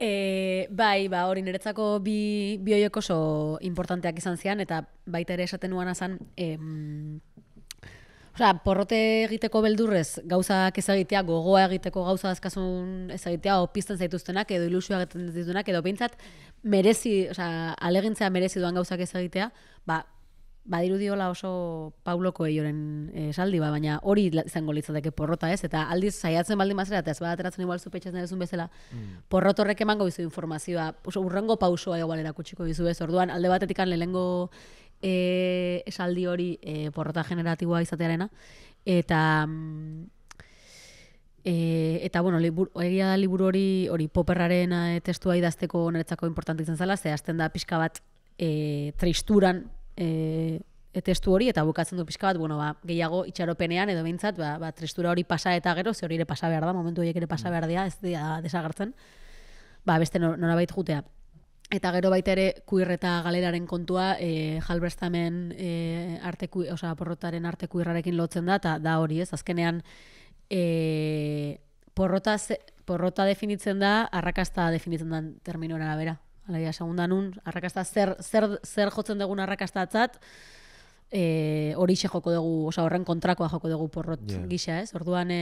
Bai, hori niretzako bi horiek oso importanteak izan zian, eta baita ere esaten nuan azan, porrote egiteko beldurrez gauzak ezagitea, gogoa egiteko gauza azkazun ezagitea, opizten zaituztenak, edo ilusioak egiten ditunak, edo pintzat alegintzea merezi duan gauzak ezagitea, badirudiola oso Pauloko eioren esaldi, baina hori izango litzateke porrota ez, eta aldiz saiatzen baldin bazera, eta ez badateratzen igual zupetxez nerezun bezala, porrotorrek emango bizu informazioa, urrengo pausoa igual erakutsiko bizu ez, orduan alde batetikan lehengo esaldi hori porrota generatiboa izatearena, eta bueno, egia da liburu hori poperraren testua idazteko niretzako importante izan zela, ze hasten da pixka bat tristuran, testu hori eta bukatzen du pixka bat gehiago itxaropenean edo behintzat tristura hori pasa eta gero, ze hori ere pasa behar da, momentu horiek ere pasa behar dira, ez dira desagartzen beste norabait jutea, eta gero baita ere queer eta galeraren kontua Halberstamen porrotaren arte queerrarekin lotzen da, eta da hori ez, azkenean porrota definitzen da, arrakasta definitzen da terminoen arabera. Alaia, segundan un, arrakasta zer jotzen dugun arrakastatzat, hori xe joko dugu, horren kontrakoa joko dugu porrot gisa, ez? Orduan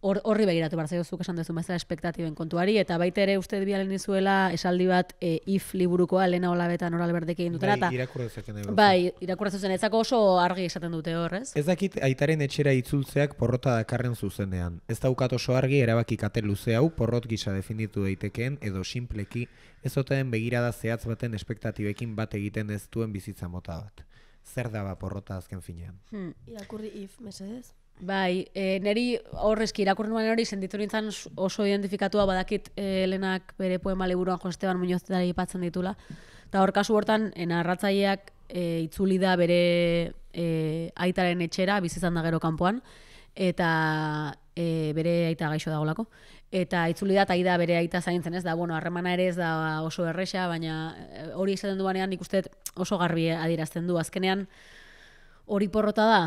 horri begiratu behar zaio, zuk esan duzu bezala espektatiben kontuari, eta baita ere uste bialen izuela esaldi bat if liburukoa Elena Olabetan Oralberdek egin dutela. Bai, irakurrezuzen edo. Bai, irakurrezuzen, etzako oso argi esaten dute horrez. Ez dakit aitaren etxera itzultzeak porrota dakarren zuzenean. Ez daukat oso argi erabaki kate luze hau porrot gisa definitu daitekeen edo simpleki ez oten begirada zehatz baten espektatibekin bat egiten ez duen bizitza mota bat. Zer daba porrota azken finean? Irakurri if, mesedez? Bai, niri horrezki irakurri nuen hori sentitu nintzen oso identifikatua, badakit Elenak bere poema liburuan José Esteban Muñoz dara ipatzen ditula. Eta hor kasu hortan, narratzaileak itzuli da bere aitaren etxera, bizitzan da gero kanpoan, eta bere aita gaixo dagolako. Eta itzuli da, eta aida bere aita zaintzen ez da, bueno, harremana ere ez da oso erresa, baina hori izaten duanean ikustet oso garbi adierazten du. Azkenean hori porrota da.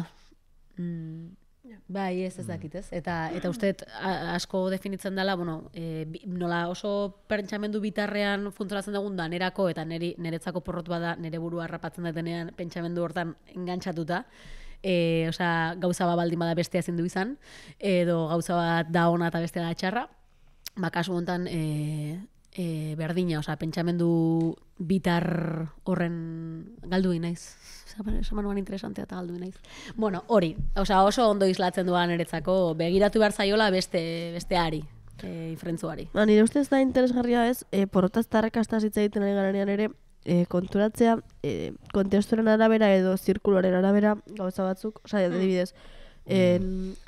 Bai, ez dakit ez. Eta uste asko definitzen dela, nola oso pentsamendu bitarrean funtzionatzen dugun da nerako, eta niretzako porrot bada nire burua harrapatzen detenean pentsamendu hortan engantxatuta. Osea, gauza bat baldin bada bestea zindu izan, edo gauza bat da ona eta bestea da txarra. Kasu honetan berdina, osea, pentsamendu bitar horren galdu inaiz. Esaman nuen interesantea eta galdu inaiz. Bueno, hori, oso ondo izlatzen duan eretzako, begiratu behar zaiola besteari, infrentzuari. Nire ustez da interesgarria ez, porrotaztarrak astaz hitz egiten ari garanean ere, konturatzea, kontestuaren arabera edo zirkuloaren arabera, gauza batzuk, osea, adibidez,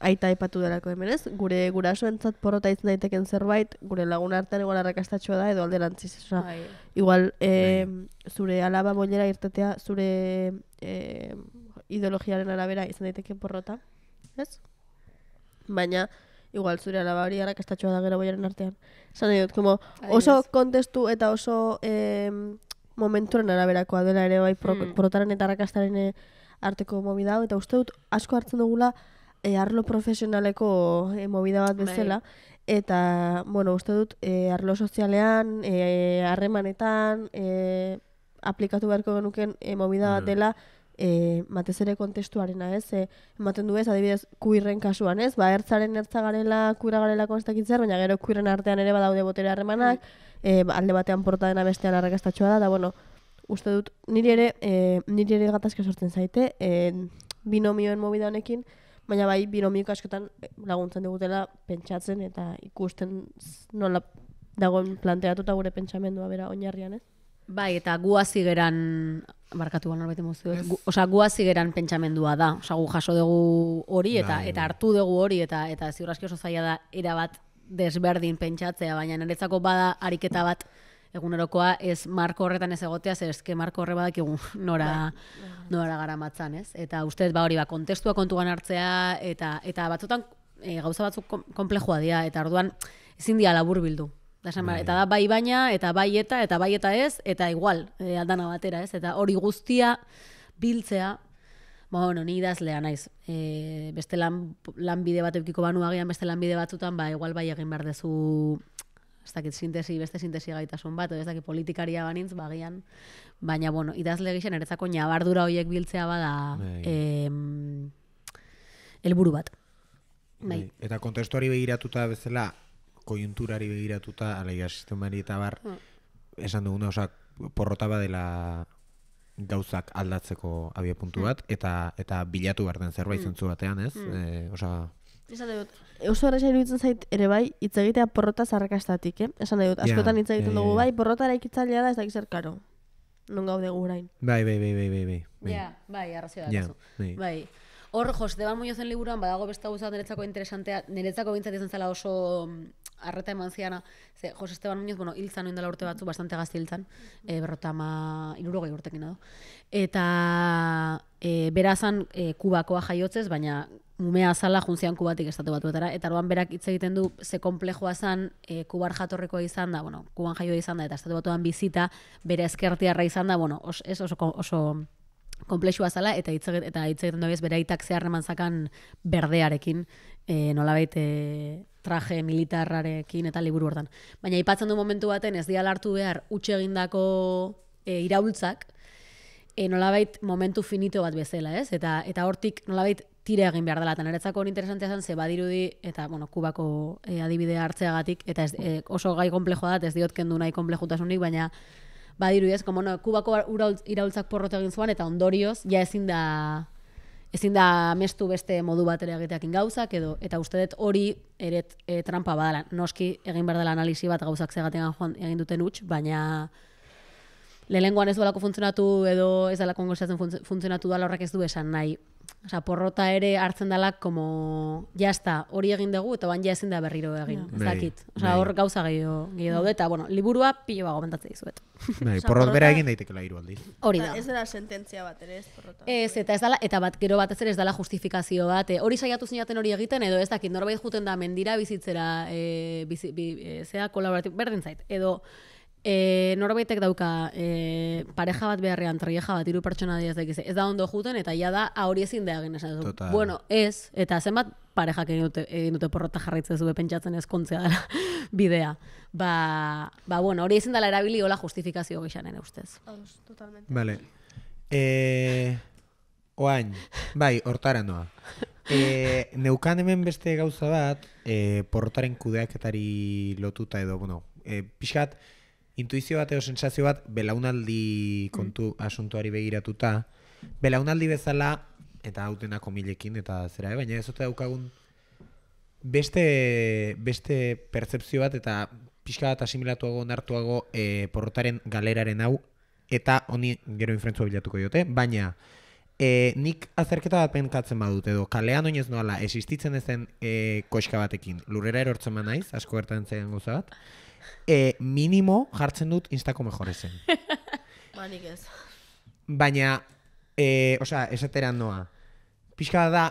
aita aipatu delako hemen ez, gure gurasoentzat porrota izan daiteken zerbait, gure lagun artean igual arrakastatxoa da edo alderantziz. Igual zure alaba moilera irtetea, zure ideologiaren arabera izan daiteken porrota, ez? Baina igual zure alaba hori arrakastatxoa da gero moilaren artean. Zan edut, oso kontestu eta oso momentuaren araberakoa dela ere bai porrotaren eta arrakastaren arteko mobida hau, eta uste dut asko hartzen dugula arlo profesionaleko mobida bat bezala, eta, bueno, uste dut arlo sozialean, harremanetan, aplikatu beharko genuken mobida bat dela, batez ere kontestuarena ez, ematen du ez, adibidez, kuirren kasuan ez, ba, ertzaren ertzagarela, kuira garela konstakitzar, baina gero kuirren artean ere badaude botere harremanak, alde batean portadena bestean arrakastatxoa da, eta, bueno, uste dut, niri ere gatazka sortzen zaite, binomioen mobida honekin, baina bai binomioik askotan laguntzen digutela pentsatzen eta ikusten nola dagoen planteatuta gure pentsamendua bera oinarrian, ez? Bai, eta guazigeran, barkatu gana norbait emozio, osea guazigeran pentsamendua da, osea gu jaso dugu hori eta hartu dugu hori eta ziur aski oso zaila da erabat desberdin pentsatzea, baina niretzako bada ariketa bat egunerokoa ez marko horretan ez egotea, zer ezke marko horre badak egun nora gara matzan, ez? Eta uste ba hori, kontestua kontuan hartzea, eta batzutan gauza batzuk komplejoa dira, eta orduan ezin dira labur bildu. Eta da bai baina, eta bai eta ez, eta igual, aldana batera, ez? Eta hori guztia biltzea, ni idazlea naiz, beste lanbide bat eukiko banu agian, beste lanbide batzutan, igual bai egin behar dezu ez dakit sintesi, beste sintesi gaitasun bat, ez dakit politikaria banintz, bagian, baina, bueno, idazle gixen eretzako nabardura horiek biltzea bada helburu bat. Eta kontestuari begiratuta bezala, koiunturari begiratuta, alegia sistemari eta bar, esan duguna, porrota badela gauzak aldatzeko abiapuntu bat, eta bilatu behar den zerbait zentzu batean, ez? Esan dut, oso erresa iruditzen zait ere bai, hitz egitea porrotaz arrakastatik, esan dut, askotan hitz egiten dugu bai, porrota eraikitzailea da ez dakiz erkaro, non gaude gurain. Bai. Bai, arrazioa dakizu. Bai, hor, José Esteban Muñozen liburuan, badago beste hau zat niretzako interesantea, niretzako bintzat izan zela oso arreta eman ziana, ze José Esteban Muñoz, hil zan oindela urte batzu, bastante gazti hil zan, berrotama 60 urtekin edo. Eta berazan Kubakoa jaiotzez, baina umea azala juntzian Kubatik estatu batuetara, eta aroan berak hitz egiten du ze komplejoa zan, Kubar jatorrekoa izan da, Kuban jaioa izan da, eta estatu batuan bizita, bere ezkertiarra izan da, ez oso komplexua zala, eta hitz egiten du bere aitak zeharreman zakan berdearekin, nolabait traje militarrarekin eta liburu hortan. Baina aipatzen du momentu baten ez diala hartu behar utxe egindako iraultzak, nolabait momentu finito bat bezala, eta hortik nolabait tira egin behar dela, eta niretzako hori interesantia zen, ze badirudi, eta, bueno, Kubako adibidea hartzeagatik, eta ez, oso gai komplejo da, ez diot kendu nahi komplejutasunik, baina badirudi ez, como, no, Kubako iraultzak porrot egin zuan, eta ondorioz, ja ezin da mestu beste modu bat ere egiteakin gauzak, edo, eta uste dut hori ere trampa badala. Noski egin behar dela analisi bat gauzak zegatean joan egin duten utx, baina lehengoan ez duelako funtzionatu edo ez dalako ongozatzen funtzionatu dala horrek ez du esan nahi. Osa, porrota ere hartzen dalak, como, jazta, hori egin dugu, eta baina ezin da berriro egin, ez dakit. Osa, hor gauza gehiago daude, eta, bueno, liburua pilo bago mentatzea dizuet. Porrot bera egin daitekela hiru aldiz. Hori da. Ez dela sententzia bat ere, ez porrota. Ez, eta bat, gero batez ere ez dela justifikazio bat. Hori saiatu zinaten hori egiten, edo ez dakit, norbait juten da mendira bizitzera, zera kolaboratib, berdin zait, edo, norbaitek dauka pareja bat beharrean, trieja bat, hiru pertsona dira ez da ondo juten, eta ia da hori ezin da egin esan duzu. Bueno, ez, eta zenbat parejak egin dute porrota jarraitzen zube pentsatzen ezkontzea dela bidea. Ba, bueno, hori ezin dela erabili hola justifikazio gixan ere ustez. Totalmente. Vale. Oain, bai, hortara noa. Neukan hemen beste gauza bat, porrotaren kudeaketari lotuta edo, bueno, pixkat, intuizio bat edo sensazio bat belaunaldi kontu asuntuari begiratuta, belaunaldi bezala eta hautenako milekin eta zera, baina ez ote daukagun beste pertsepzio bat eta pixka bat asimilatuago, onartuago porrotaren galeraren hau eta honi gero infrentzua bilatuko diote, baina nik azerketa bat penkatzen badut edo kalean oinez noala existitzen ezen koxka batekin, lurrera erortzen ba naiz, asko gertan zen goza bat, minimo jartzen dut instako mejorezen. Banik ez. Baina, osea, esateran noa. Pixka da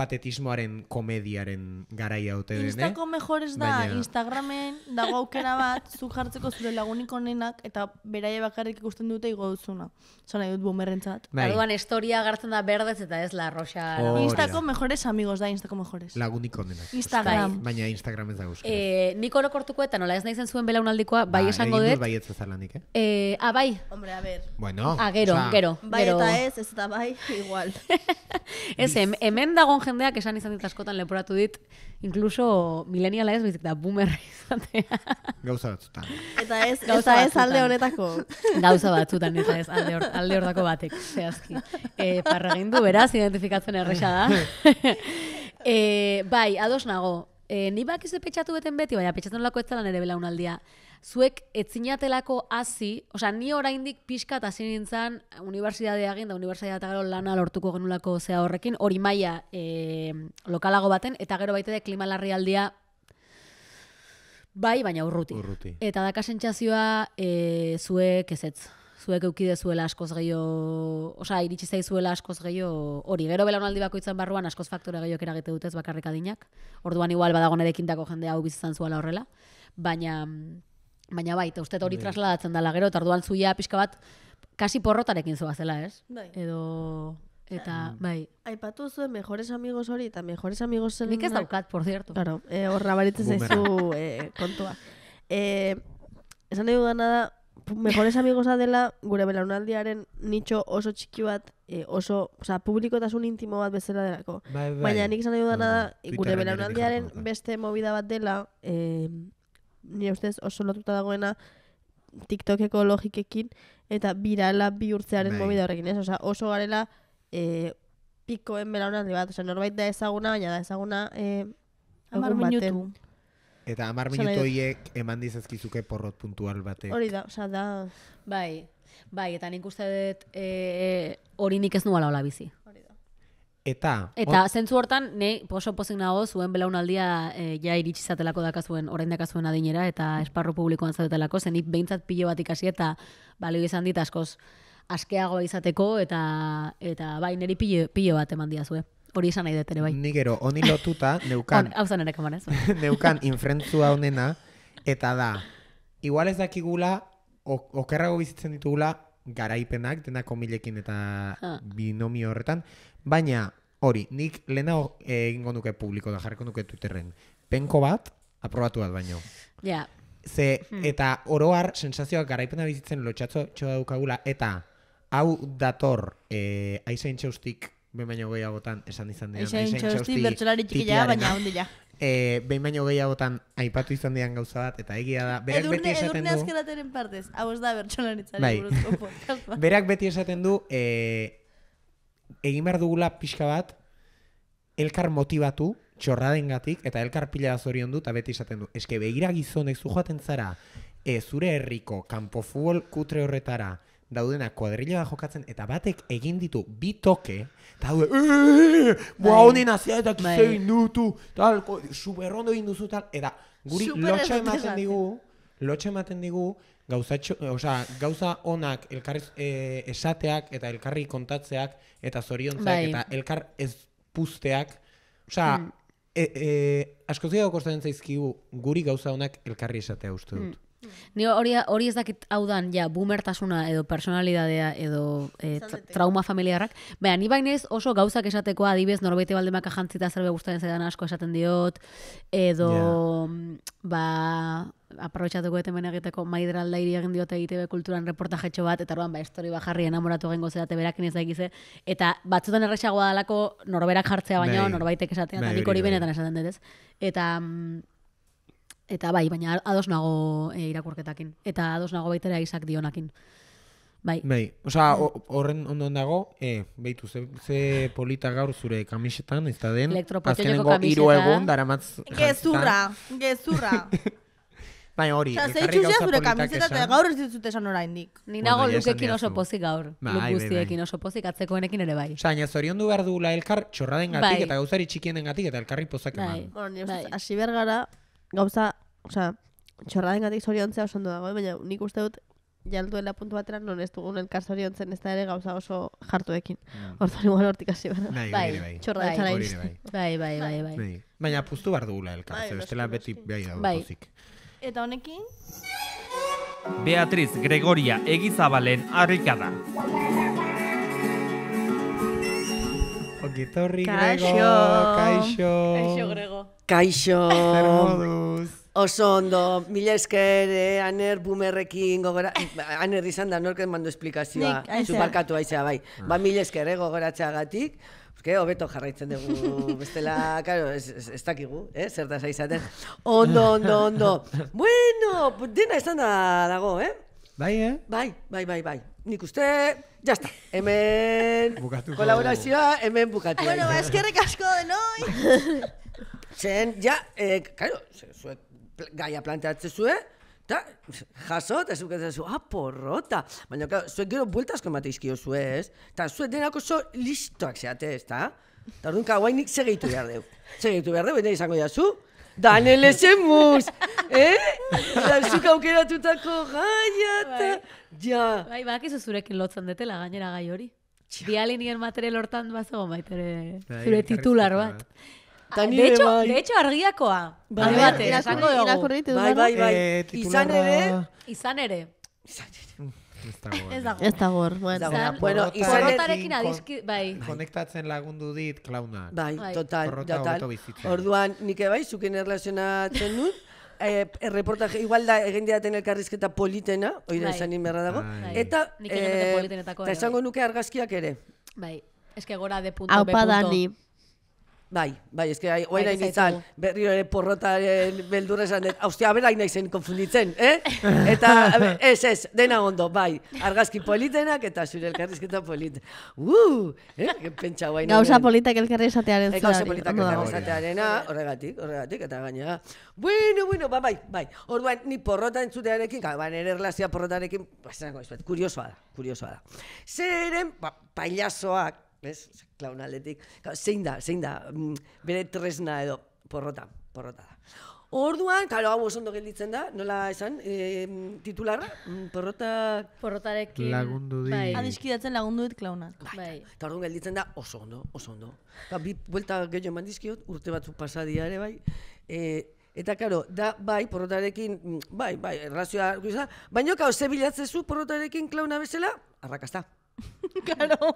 patetismoaren komediaren garaia ote dene. Instako mejorez da, Instagramen dago aukera bat, zuk jartzeko zure lagunik onenak eta beraie bakarrik ikusten dute igo duzuna. Zona dut bumerrentzat. Orduan historia gartzen da berdez eta ez la roxa. Instako mejores amigos da, instako mejores. Lagunik onenak. Instagram. Baina Instagram ez da euskera. Nik orokortuko eta nola ez nahi zen zuen belaunaldikoa, bai esango dut. Bai ez zazalanik, ah, bai. Hombre, a ver. Bueno. Ah, gero. Bai eta ez, ez eta bai, igual. Ez, hemen dagoen jendeak esan izan dit askotan leporatu dit, inkluso mileniala ez bizik da boomer izatea. Gauza batzutan. Eta ez alde honetako. Gauza batzutan, eta ez alde hortako batek, zehazki. Parregindu, beraz, identifikatzen erresa da. Bai, ados nago. Ni bak ez petxatu beten beti, baina petxatzen olako ez zelan ere belaunaldia. Zuek etzinatelako hazi, oza, ni oraindik pixka eta hasi nintzen unibertsitateagin da unibertsitatea gero lana lortuko genulako zea horrekin, hori maila lokalago baten, eta gero baita de klimalarrialdia bai, baina urruti. Eta daka sentsazioa zuek ezetz. Zuek eukide zuela askoz gehiago, oza, iritsi zaizuela askoz gehiago hori. Gero belaunaldi bakoitzan barruan askoz faktore gehiago eragite dutez bakarrik adinak. Orduan igual badagon ere kintako jende hau bizizan zuela horrela. Baina bai, eta uste hori trasladatzen dela gero, eta orduan zuia pixka bat kasi porrotarekin zoazela, ez? Edo... Eta, bai. Aipatu zuen mejores amigos hori eta mejores amigos zelen... Nik ez daukat, por cierto. Claro, horra baritzen zaizu kontua. Esan nahi dudana da, mejores amigosa dela gure belaunaldiaren nitxo oso txiki bat, oso, oza, publikotasun intimo bat bezala delako. Baina nik esan nahi dudana da, gure belaunaldiaren beste movida bat dela, nire ustez oso lotuta dagoena TikTokeko logikekin eta birala bihurtzearen movida horrekin, ez? Osa, oso garela pikoen belaunaldi bat, osa, norbait da ezaguna, baina da ezaguna egun baten. Eta 10 minutu horiek eman dizazkizuke porrot puntual batek. Hori da, osa da... Bai, eta nik uste dut hori nik ez nuala hola bizi. Hori da. Eta zentzu hortan, ne, oso pozik nago zuen belaunaldia ja iritsi zatelako dakazuen, orain dakazuen adinera, eta esparru publikoan zaudetelako, zenik behintzat pilo bat ikasi eta balio izan dit askoz askeagoa izateko, eta bai, niri pilo bat eman diazue. Hori izan nahi dut ere bai. Ni gero, honi lotuta, neukan infrentzua honena, eta da, igual ez dakigula, okerrago bizitzen ditugula, garaipenak, denako milekin eta binomio horretan, baina hori, nik lehenago egingo nuke publiko da, jarriko nuke Twitterren. Penko bat, aprobatu bat baino. Ze, eta oroar, sensazioak garaipena bizitzen lotxatzo txoa daukagula, eta hau dator, aizain txaustik, behin baino gehiagotan esan izan dian. Eixain txosti, bertsolari txikila, baina ondila. Behin baino gehiagotan aipatu izan dian gauza bat, eta egia da... Edurne Azkarateren partez, hau ez da bertsolaritzaren buruzko podcast. Berak beti esaten du, egin behar dugula pixka bat, elkar motibatu, txorradengatik, eta elkar pila da zorion du, eta beti esaten du. Eske begira gizonek zu joaten zara, zure herriko, kanpo futbol kutre horretara, daudena kuadrilla jokatzen, eta batek egin ditu bi toke, eta daude, boa honen azia eta kizein dutu, tal, superrondo egin duzu, tal, eta guri lotxe ematen digu, gauza onak elkarri esateak, eta elkarri kontatzeak, eta zoriontzak, eta elkar ez puzteak, osea, askoz gehiago kostatzen zaizkigu guri gauza onak elkarri esatea uste dut. Nio hori ez dakit hau dan, ja, boomertasuna edo personalidadea edo trauma familiarrak. Baina, ni bainez oso gauzak esatekoa, adibidez, norbaite baldemaka jantzita zerbe guztaren zedan asko esaten diot, edo, aprobetxatuko eten bena egiteko maidraldairi egin diote egitebe kulturan reportajetxo bat, eta orban, histori bajarri enamoratu gengo zedate berakin ez da egize, eta batzutan errexagoa dalako norberak jartzea baino, norbaitek esatean, eta nik hori benetan esaten dut, eta... Eta bai, baina ados nago irakurketakin. Eta ados nago baitera Isak dionakin. Bai. Osa, horren ondoan dago, behitu, ze polita gaur zure kamisetan, ez da den, azkenengo hiru egun daramatz... Gezurra. Baina hori, ekarri gauza politak esan. Gaur ez ditut esan oraindik. Ni nago lukekin oso pozik gaur. Luk guztiekin oso pozik, atzekoenekin ere bai. Osa, zorion du behar dugula elkar txorraden gatik, eta gauzari txikienen gatik, eta elkarri pozak eman. Asi bergara... Gauza, oza, txorraden gatik zoriontzea oso ondo dago, baina nik uste dut jalduela puntu batera non ez dugun elkar zoriontzen ez da ere gauza oso jartuekin. Hortan igual hortik hasi behar. Bai, txorraden txara izan. Bai. Baina puztu behar dugula elkar, zebestela beti behar dago pozik. Eta honekin? Beatriz Gregoria Egizabalen harrikada. Okitorri Grego, kaixo. Kaixo Grego. Kaixo, oso ondo, mila esker, aner bumerrekin gogora... Aner izan da, norken mandu esplikazioa, zuparkatu aizea bai. Ba, mila esker, gogoratxea gatik, hobeto jarraitzen dugu, bestela, karo, ez dakigu, zer da zaizaten. Ondo. Bueno, dena izan da dago, Bai. Nik uste, jazta, hemen kolaborazioa, hemen bukatu. Bueno, eskerrik asko denoi. Zen, ja, karo, gaia planteatzen zuen, eta jaso, eta zuketzen zuen, porrota. Baina, karo, zuen gero bueltazko mateizkio zuen, eta zuen denako zo listoak zeate, ezta? Eta orduan, kau, hainik segeitu behar deu. Segeitu behar deu, eta izango jazu, Danele zemuz! Zuk aukeratutako gaia, eta... Bai, bakizu zurekin lotzen detela, gainera gai hori. Dialinien material hortan bazago maitere, zure titular bat. De hecho, argiakoa. Bai. Izan ere. Ez dago. Porrotarekin adizki... Konektatzen lagundu dit, klaunak. Bai, total. Porrota hobeto bizitzen. Orduan, nik ebai, zuken erlazionatzen dut. Reportaje, igual da, egin diaten elkarrizketa politena, oira izan inberra dago. Eta, esango nuke argazkiak ere. Bai, eske gora de punto, be punto. Bai, ez que oain hain izan, berriro ere porrotaren beldurra esan dut, haustia, bera hain izen konfunditzen, Eta, ez, dena ondo, bai, argazki politenak eta zure elkarrizketa politen. Pentsa guain. Gauza politak elkarrizkatearen zari. Gauza politak elkarrizkatearena, horregatik, eta gaina. Bueno, bai, orduan, ni porrota entzutearekin, baina ere erlazia porrotarekin, kuriosoa da. Zeren, pailazoak, klaunaldetik, zein da, bere tresna edo, porrota da. Orduan, karo, hau oso ondo gelditzen da, nola esan, titularra, porrotak... Porrotarekin... Lagundu di... Adiskidatzen lagundu dit klauna. Eta orduan gelditzen da, oso ondo. Bi buelta gehiago eman dizkiot, urte batzuk pasadiare bai, eta karo, da bai, porrotarekin, bai, errazioa, baina karo, ze bilatzezu porrotarekin klauna bezala, arrakazta. Karo...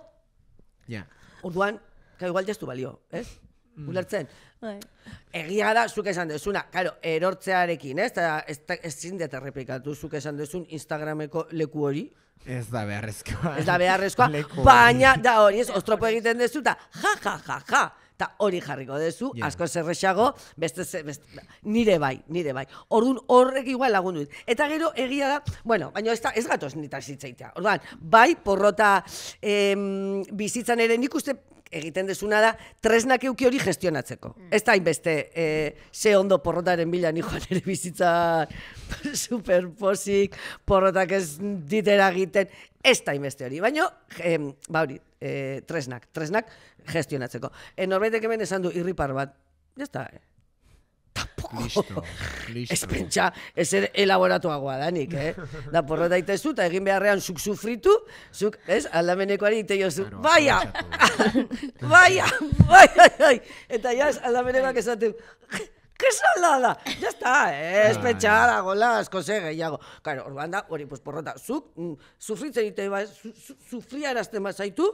Orduan, igual jaztu balio, ez? Ulertzen? Egia da, zuk esan duzuna, claro, erortzearekin, ez? Eta ezin dut errepikatu, zuk esan duzun Instagrameko leku hori. Ez da beharrezkoa. Ez da beharrezkoa, baina da hori, ez? Oztropo egiten duzu, eta ja, ja, ja, ja. Eta hori jarriko duzu, asko zerrexago, nire bai. Orduan horrek igual lagundu dit. Eta gero egia da, bueno, baina ez gatoz nita zitzaitea. Orduan, bai, porrota bizitzan ere nik uste egiten dezuna da, tresnak euki hori gestionatzeko. Ez da inbeste, ze ondo porrotaren bila ni joan ere bizitzan superposik, porrotak ez ditera egiten, ez da inbeste hori. Baina, ba hori, tresnak gestionatzeko. Norbaitek hemen esan du irripar bat, ez da, tampoco. Ez pentsa, ez ere elaboratuagoa da nik, da porrota itezu, eta egin beharrean zuk sufritu, zuk, ez, aldamenekoari iteio zu, baia, eta jaz, aldamenekoak esaten, kesalada, jazta, ez pentsa, gola, eskoze gehiago. Claro, orban da, hori, porrota, zuk, sufritzen ditei bat, sufriarazten bat zaitu,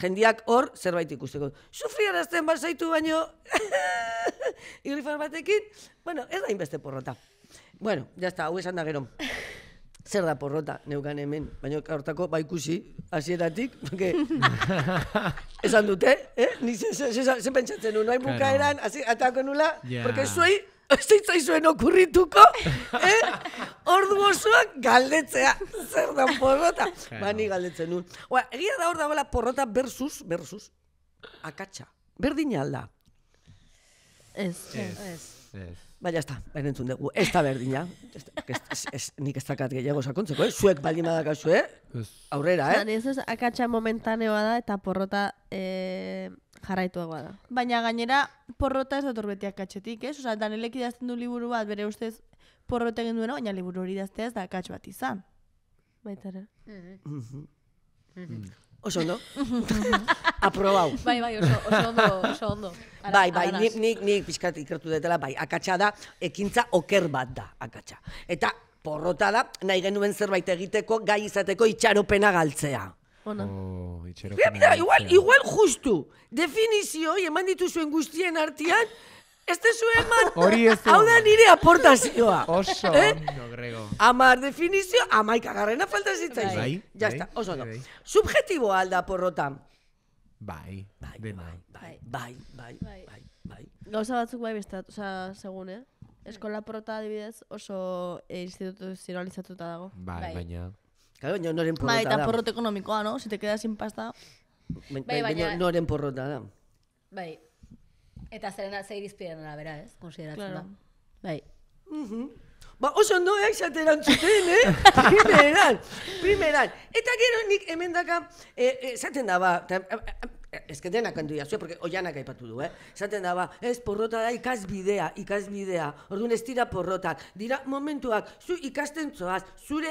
jendiak hor zerbait ikusteko. Sufriarazten bat zaitu baino irrifar batekin, bueno, ez da inbeste porrota. Bueno, jazta, hau esan da gero. Zer da porrota, neukan hemen, baina hortako baikusi, hasieratik, esan dute, zen pentsatzen nuen, noain bukaeran, atako nula, porque zuei, ez zitzaizuen okurrituko, ordu osoak galdetzea, zer da porrota. Bani galdetzen nun. Egia da hor dagoela porrota versus akatsa. Berdin alda. Ez. Baina ez da, baina entzun dugu, ez da berdina. Nik ez dakat gehiago sakontzeko, zuek baldin badakazu, aurrera, akatsa momentaneoa da eta porrota jarraituagoa da. Baina gainera, porrota ez dator beti akatsetik, ez? Osa, Danelek idazten du liburu bat, bere ustez porrota egin duena, baina liburu hori idaztea ez da akats bat izan. Baitara. Oso ondo? Aprobau. Bai, oso ondo. Bai, nik pixkat ikertu detela, bai, akatsa da, ekintza oker bat da, akatsa. Eta porrota da, nahi genuen zerbait egiteko, gai izateko itxaropena galtzea. Ona. Igual justu, definizioi eman dituzuen guztien artean, ez tezuen man, hau da nire aportazioa. Oso ondo, Grego. Amar definizio, amaikagarrena falta zitzaizu. Bai. Jazta, oso ondo. Subjetiboa alda porrota. Bai. Gauza batzuk bai bestat, oza, segun, eskola porrota adibidez oso instituzionalizatuta dago. Bai, baina... Claro, baina noren porrota da. Bai, eta porrota ekonomikoa, no? Si te quedas sin pasta... Baina noren porrota da. Bai. Eta zerena zeirizpiren arabera, ez? Konsideratzen da. Bai. Ba, oso ondo, exateran txuten, primeran. Eta gero nik hemen daka, zaten da, ba, ezketenak handuia zuen, porque oianak aipatu du, zaten da, ba, ez porrota da ikasbidea, orduan ez dira porrotak, dira momentuak, zu ikasten zoaz, zure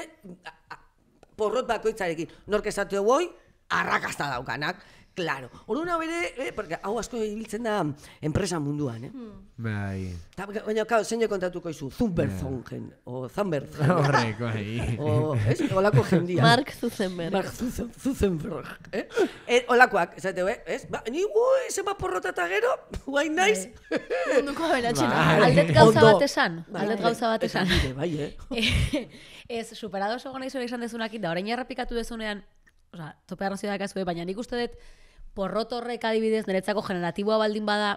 porrot bakoitzarekin, nork esateo goi, arrakazta daukanak. Claro, hori una bere, porque hau asko ibiltzen da enpresa munduan, Bai. Baina, kao, zein kontatuko izu, Zuckerbergen, horrek, bai. Olako jendia. Mark Zuckerberg, olakoak, esateu, ni, ui, zema porrota eta gero, guain naiz. Munduko beratxena, aldet gauza bat esan. Bai. Ez, superado segon nahi zuen izan dezunakin da, orain errepikatu dezunean, oza, topean nazio dakazu, baina nik uste dut porrot horrek adibidez niretzako generatiboa baldin bada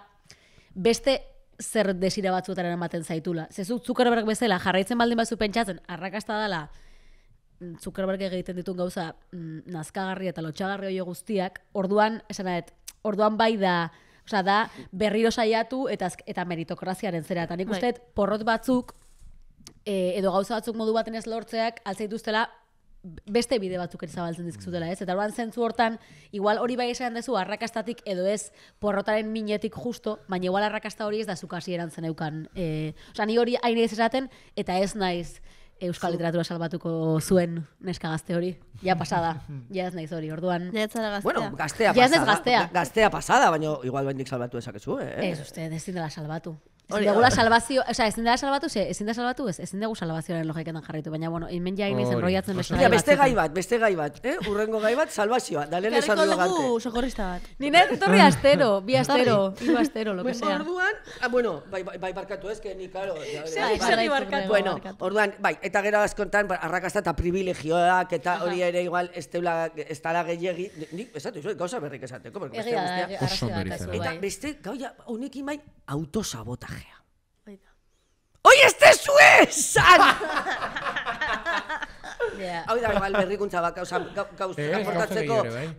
beste zer desira batzuetaren ematen zaitula. Zezuk Zuckerberg bezala jarraitzen baldin batzu pentsatzen, arrakasta dela Zuckerberg egiten ditun gauza nazkagarri eta lotxagarri hori guztiak, orduan bai da, oza, da berriro saiatu eta meritokraziaren zera. Eta nik uste dut porrot batzuk edo gauza batzuk modu baten ez lortzeak altzaituztela beste bide batzuk erizabaltzen dizkizutela, ez? Eta horban zentzu hortan, igual hori bai esan dezu arrakastatik edo ez porrotaren minetik justo, baina igual arrakasta hori ez da zukasi erantzen eukan. Osa, ni hori hain ez esaten, eta ez naiz euskal literatura salbatuko zuen neska gazte hori. Ja pasada, ja ez naiz hori, orduan... Ja ez zara gaztea. Bueno, gaztea pasada. Gaztea pasada, baina igual bendik salbatu ezakezu, Ez uste, ez zindela salbatu. Ezin dugu salvazioaren logiketan jarritu, baina bueno, hemen ja inaiz enroiatzen beste gai bat, urrengo gai bat, salvazioa, Danele Sarriugarte. Karriko dugu sokorrista bat. Nina ez etorri astero, bi astero, hiru astero, lo que sea. Orduan, bueno, bai barkatu ez, que ni karo. Zer barkatu. Bueno, orduan, bai, eta gero azkontan, arrakazta eta privilegioak, eta hori ere igual, ez dara gehiagi, nik esatu, gauza berrik esateko. Eta beste, gauza, honekin bai, autosabota. Oi, ez dezue esan! Hau da, berrikuntza bat, gauzak aportatzeko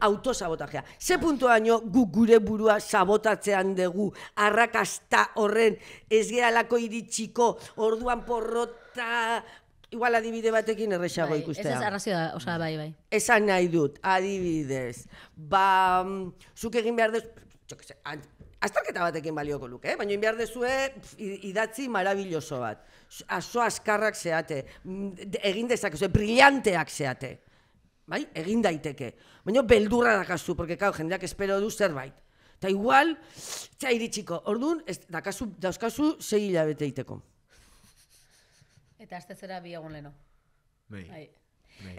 autosabotajea. Ze puntuaino guk gure burua sabotatzean dugu, arrakasta horren, ez geralako iritsiko, orduan porrota... Igual adibide batekin errexago ikustea. Ez arrazioa, oza, bai. Esan nahi dut, adibidez. Ba, zuk egin behar dut... Aztarketa batekin balioko luke, baina inbiar dezue idatzi marabilloso bat. Aso azkarrak zeate, egin dezakezue, brillanteak zeate. Bai? Egin daiteke. Baina beldurra dakazu, porque kau, jendeak espero du zerbait. Eta igual, txea iritsiko. Orduan, dauzkazu zei hilabete iteko. Eta azte zera bi egun leno.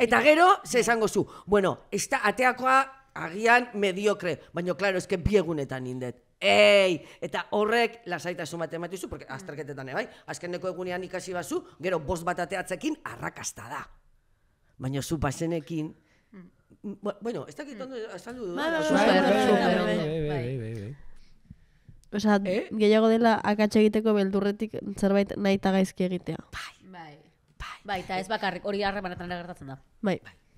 Eta gero, ze esango zu. Bueno, ez da ateakoa agian mediokre. Baina, klaro, ezke biegunetan indet. Ei, eta horrek lasaitasun bat ematizu, porque azterketetan ebai, azkeneko egunean ikasi bazu, gero bost bat ateatzekin arrakasta da. Baina zu bazenekin... Bueno, ez dakit ondo azaldu duan. Bai. Osa, gehiago dela akatxe egiteko beldurretik zerbait nahi eta gaizki egitea. Bai, eta ez bakarrik, hori harremanetan gertatzen da.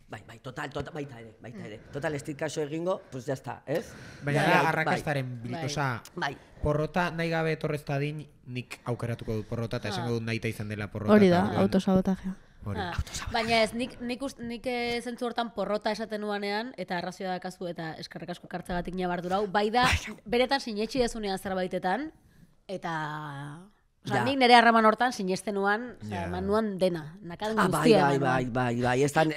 Bai, total, baita ere. Total, ez dit kaso egingo, pues jazta, ez? Baina arrakastaren biltosa, porrota nahi gabe torreztadin nik aukeratuko dut porrota, eta esango dut nahi eta izan dela porrota. Hori da, autosabotajea. Baina ez, nik zentzu hortan porrota esaten nuanean, eta arrazioa dakazu eta eskarrik asko kartzagatik nabardurau, bai da, beretan sinetxi dezunean zerbaitetan, eta... Osa, nik nire harraman hortan sinesten nuan, harraman nuan dena, nakaden guztia. Bai, etzan,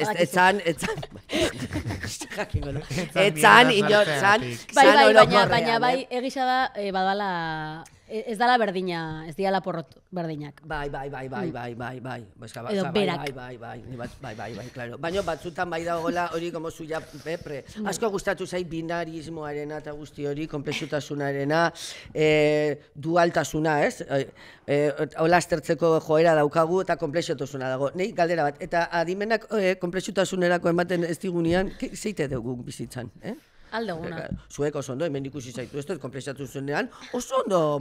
baina bai, egisa da, badala, ez dala berdina, ez diala porrot berdinak. Bai. Edo berak. Bai, klaro. Baina batzutan bai dagoela hori gomo zuia pepre. Asko gustatu zait binarismoarena eta guzti hori, komplexutasunarena, dualtasuna, ez? Olaztertzeko joera daukagu eta komplexotasuna dago. Nei, galdera bat, eta adimenak komplexotasunerako ematen ez digunean, zeite dugu bizitzan, eh? Aldeguna. Zuek oso ondo, hemen ikusi zaitu ez dut, komplexotasunean, oso ondo,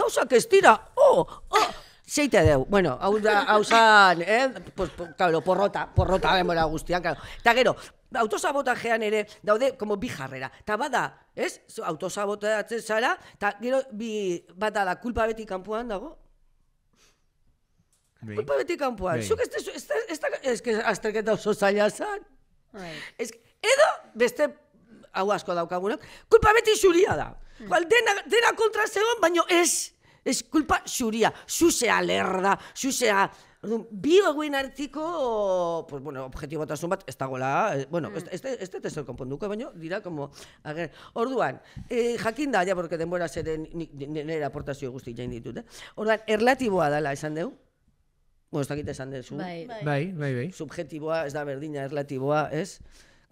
gauzak ez dira, zeite dugu. Bueno, hau zan, porrota demora guztian, eta gero, autosabotajean ere daude como bi jarrera. Ta bada, ez? Autosabotatzen zara, eta gero bada da kulpa beti kanpoan dago. Kulpa beti kanpoan. Zuk ez da azterketa oso zaila zan. Edo beste, hau asko daukagunak, kulpa beti zuria da. Dena kontra zegoen, baina ez. Ez kulpa zuria. Zuzea lerda, zuzea... Bi eguen hartiko, pues bueno, objetibotasun bat, ez dagoela, bueno, ez dut ezer konponduko, baina dira, como, ager, orduan, jakinda, ja, porque denbora zeren nire aportazio guzti jain ditut, orduan, erlatiboa dela esan dugu, bueno, ez dakit esan dugu, bai, subjetiboa, ez da berdina, erlatiboa, ez,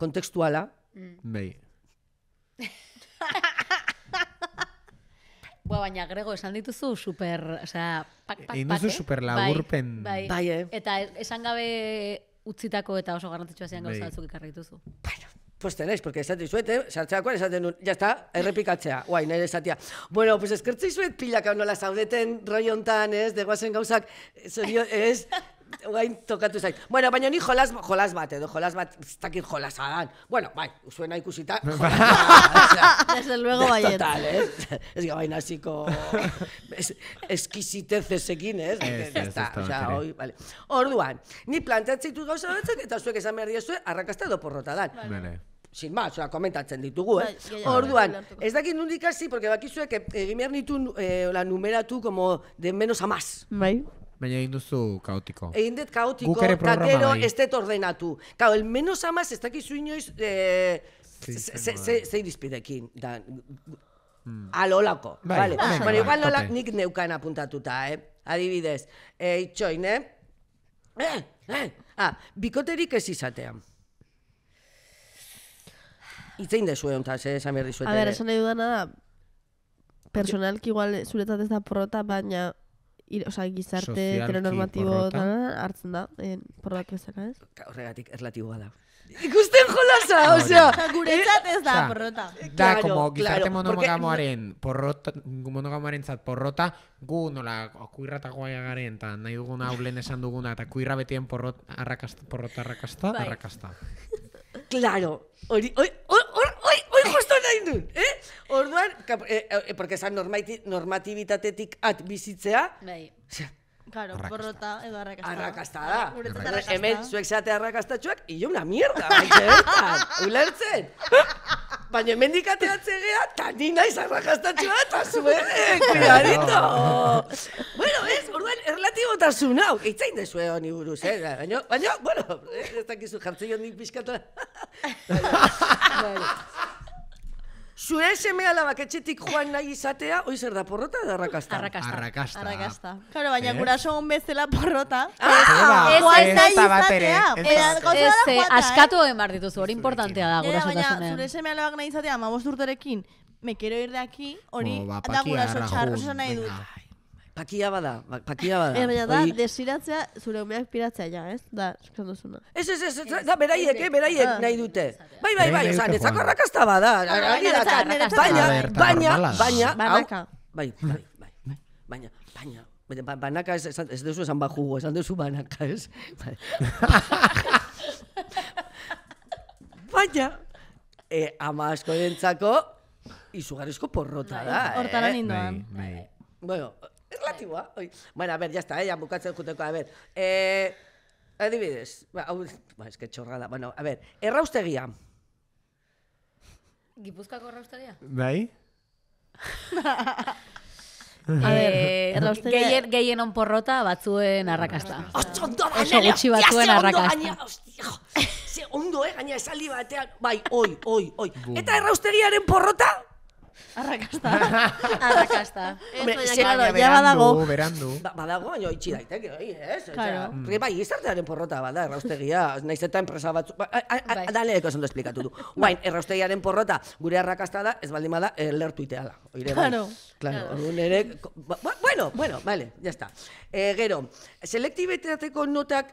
kontekstuala, bai. Baina, Grego, esan dituzu super... Induzu super laburpen... Bai, eta esan gabe utzitako eta oso garrantzitsua zian gauza batzuk ikarri dituzu. Bueno, pues tenéis, porque esatzen zuet, sartzeakoan esaten nun, ya está, errepikatzea, guai, nire esatia. Bueno, pues eskertzen zuet pilak hau nola zaudeten roi hontan, ez, degoazen gauzak, zorio, ez... Guain tokatu zait. Bueno, baina ni jolaz bat, ez dakit jolazadan. Bueno, bai, zuena ikusita, jolazada. Desde luego, baiet. Total, ez? Ez gabain hasiko eskizitezez egin, ez? Ez. Orduan, ni planteatzen dut gauza batzak, eta zuek esan behar diezue, arrakazta edo porrotadan. Bene. Sin más, komentatzen ditugu, eh? Orduan, ez dakit nun dikasi, porque bakizuek egin behar nitu numeratu como de menos a más. Bai. Baina egin duzu kaotiko. Egin dut kaotiko, eta gero ez dut ordenatu. Kau, el menos amaz ez dakizu inoiz zein izpidekin. Alolako. Vale. Bueno, igual nolak nik neukan apuntatuta, adibidez. Itxoin, bikoterik ez izatean. Itzein dezue hontaz, esan behar dizuete. A ber, esan nahi dudana da, personalki igual zuretzat ez da porrota, baina gizarte telenormatibo hartzen da, porrotak bezala, ez? Horregatik, erlatiboa da. Ikusten jolasa, osea, guretzat ez da porrota. Da, como gizarte monogamoaren zat porrota, gu nola kuirratagoa garen, eta nahi duguna haulen esan duguna, eta kuirra betien porrota arrakasta. Claro, hori justu nahi duen, orduan, porque esan normatibitatetik at bizitzea, claro, porrota edo arrakastada. Arrakastada. Hemen, zuek zate arrakastatxoak, hile una mierda, baina bertan, ulertzen. Baina hemen dikateatzen geha, ta nina izan arrakastatxoa, ta zuere, cuidadito. Bueno, ez, orduan, erlatibotasun hau, eitzain dezue honi buruz, baina, bueno, ez dakizu jartzen jondik pixkatu. Zue seme alabaketxetik joan nahi izatea, oi zer da porrota edo arrakasta? Arrakasta. Claro, baina guraso hon bezala porrota. Joan nahi izatea. Askatu egin behar dituzu, hori importantea da gurasotasunean. Baina zure seme alabak nahi izatea, 15 urterekin, me quiero ir de aquí, hori da guraso txarro, esan nahi dut. Pakia bada, pakia bada. Baina da, desiratzea, zure umeak piratzea ja, ez? Da, eskan duzuna. Ez, da, beraiek nahi dute. Bai, esan, ezako arrakasta bada. Banaka ez duzu esan bajugu, esan duzu banaka, ez? Baina, ama asko dentzako, izugarrizko porrota da. Hortaran indoan. Bueno, erlatiboa. Bueno, a ver, jazta, bukatzen juteko, a ver. Adibidez, eske txorrada. Bueno, a ver, erraustegia. Gipuzkoako erraustegia? Bai. A ver, gehien onporrota batzuen arrakasta. Oso gutxi batzuen arrakasta. Ze ondo, gaina esaldi batean. Bai, oi. Eta erraustegiaren porrota? Arrakasta. Ja badago. Badago, baina itxi daitek, ez? Bai, izartearen porrota bada, erraustegia. Naiz eta enpresa batzu... Daneleko zondo esplikatu du. Guain, erraustegiaren porrota, gure arrakasta da, ez baldin bada, lertu iteala. Claro. Bueno, vale, jazta. Gero, selektibetateko notak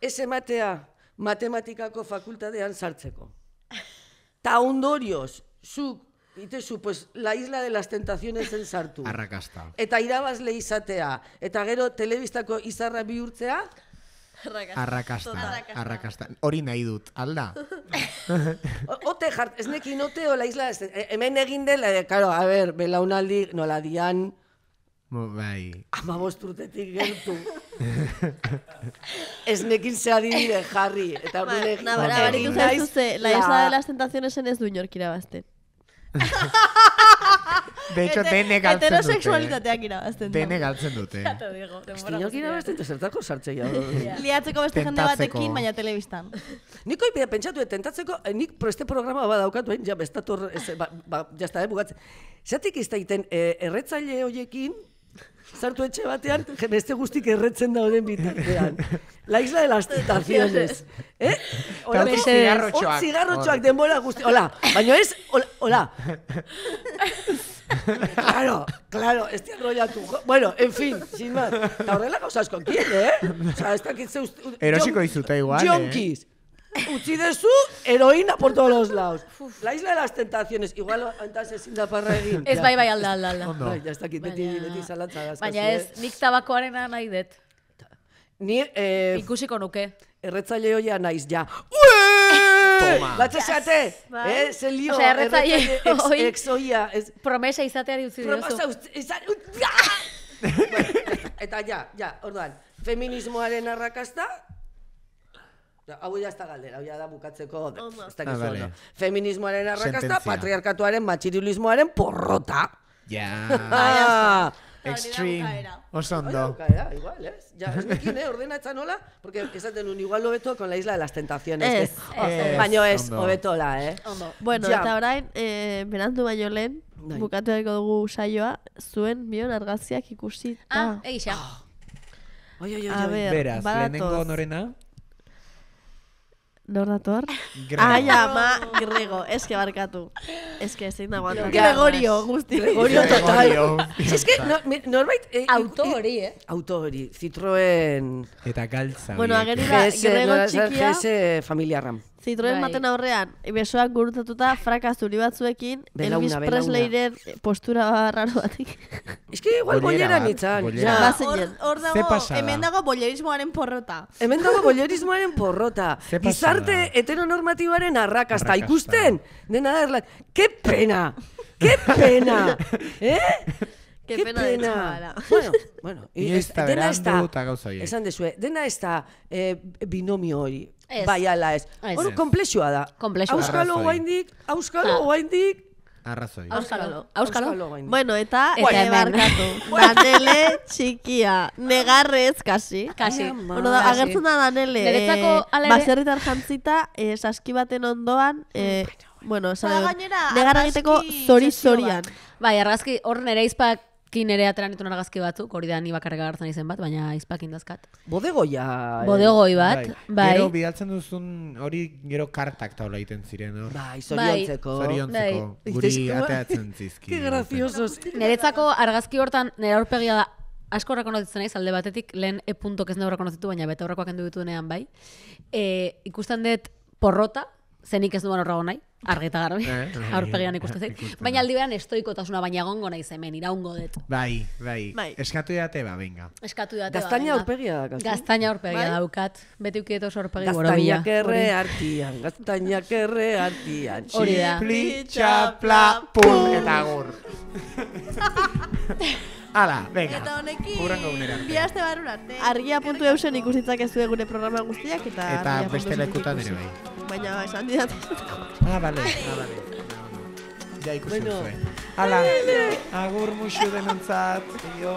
ez ematea matematikako fakultadean sartzeko. Ta ondorioz, zuk itezu, pues, la isla de las tentaciones ensartu. Arrakasta. Eta irabazle izatea, eta gero telebistako izarra bihurtzea? Arrakasta. Hori nahi dut, alda? Ote jart, ez nekin ote o la isla... Hemen egin dela, karo, a ber, belaunaldi, nola dian... Bai. 15 urtetik gertu. Ez nekin ze adibide, jarri. Eta hori nekin... Nabarik uzaituzte, la isla de las tentaciones en ez du inork irabazten. De hecho, denek altzen dute. Heterosexualitateak irabazten dute. Denek altzen dute. Bestiak irabazten dute, zertako sartzea. Liatzeko beste jende batekin, baina telebistan. Nik oipea pentsatu, tentatzeko, nik preste programa badaukatu, ja bestator, jazta, bukatzen. Zatik iztaiten, erretzaile hoiekin, zartu etxe batean, beste guztik erretzen dauden bitartean. La isla de las tentaciones. Zigarrotxoak denbora guzti. Hola, baina ez... Hola. Claro, ez dian roiatu. Bueno, en fin, sin más. Ta horrela gauzasko, entiende, Osa, ez dakitze... Erosiko izuta igual, Jonkiz. Utzidezu, heroína por todos los lados. La isla de las tentaciones. Igual antaz ezin da parra egin. Ez bai, alda. Ya está, beti salatzadaz. Baina ez, nik tabakoaren nahi det. Ikusiko nuke. Erretzaile hoia naiz, ja. Latxe zeate! Ze lio, erretzaile exoia. Promesa izateari utzi diozu. Eta ja, orduan. Feminismoaren arrakasta... Hau ya está galdera, hau ya da bukatzeko, ez dakizu ondo. Feminismoaren arrakasta, patriarkatuaren, matxirilismoaren porrota. Ja. Extreme, osondo. Igual, ez? Ja, ez nekin, ordenatza nola? Porque esaten un igual hobeto con la isla de las tentaciones. Ez, ez. Baina ez, hobetola, eh? Bueno, eta orain, berandu baino lehen, bukatu dago dugu saioa, zuen bion argaziak ikusi. Ah, egisa. A ber, beraz, lehenengo norena? Nor dator? Ai, ama, Grego, eske barkatu. Eske ez egin dagoan. Gregorio, guzti. Gregorio total. Eske, norbait... Auto hori, eh? Auto hori, Citroen... Eta galtza. Bueno, agerira, Grego txikia... GS familiarram. Citroen baten aurrean, besoak gurutatuta, fraka zuri batzuekin, Elvis Presleiren postura raro batik. Eski, igual bollera nitzan. Hor dago, hemen dago bollerismoaren porrota. Hemen dago bollerismoaren porrota. Gizarte heteronormatibaren arrakazta. Ikusten? Dena da erlak. Ke pena! Ke pena! Ke pena de txabala. Bueno, dena ez da, esan dezue, dena ez da binomio hori. Bai, ala ez. Hor, komplexua da. Auskalo guaindik, auskalo guaindik. Arrazoi. Auskalo. Auskalo guaindik. Bueno, eta barkatu. Danele txikia. Negarrez, kasi. Kasi. Bueno, agertzen da Danele. Baserritar jantzita, saskibaten ondoan, bueno, negarra egiteko zori-zorian. Bai, argazki, hor nere izpak, nire ateran ditun argazki batzuk, hori da ni bakarrega gartzen izen bat, baina izpakin dazkat. Bodegoia. Bodegoi bat, bai. Gero bidaltzen duzun hori gero kartak taula egiten ziren, hor? Bai, zoriontzeko. Zoriontzeko, guri ateatzen zizki. Ke graziosos. Niretzako argazki hortan, nire aurpegia da, asko horrako notitzen naiz, alde batetik lehen epuntok ez nago horrako notitu, baina bete horrakoak endu bituenean bai. Ikusten dut porrota, zenik ez duan horrago nahi, argeta garbi, aurpegian ikustezik. Baina aldi beran estoikotasuna, baina egongo nahi zemen, iraungo dut. Bai, bai, eskatu date ba, venga. Eskatu date ba, venga. Gaztaina aurpegia da, gaztaina. Gaztaina aurpegia daukat, beti ukieto sorpegi borobila. Gaztainak erre hartian, gaztainak erre hartian. Hori da. Txipli, txapla, pum, eta agur. Hala, venga. Eta honekin, bihazte barun arte. Argia.eusen ikusitzak ez du egune programa guztiak, eta... Eta beste lekutan ere bai. Baina, esan didatezko. Ah, bale, ah, bale. Ja ikusen zuen. Hala, agur musu denontzat. Dio.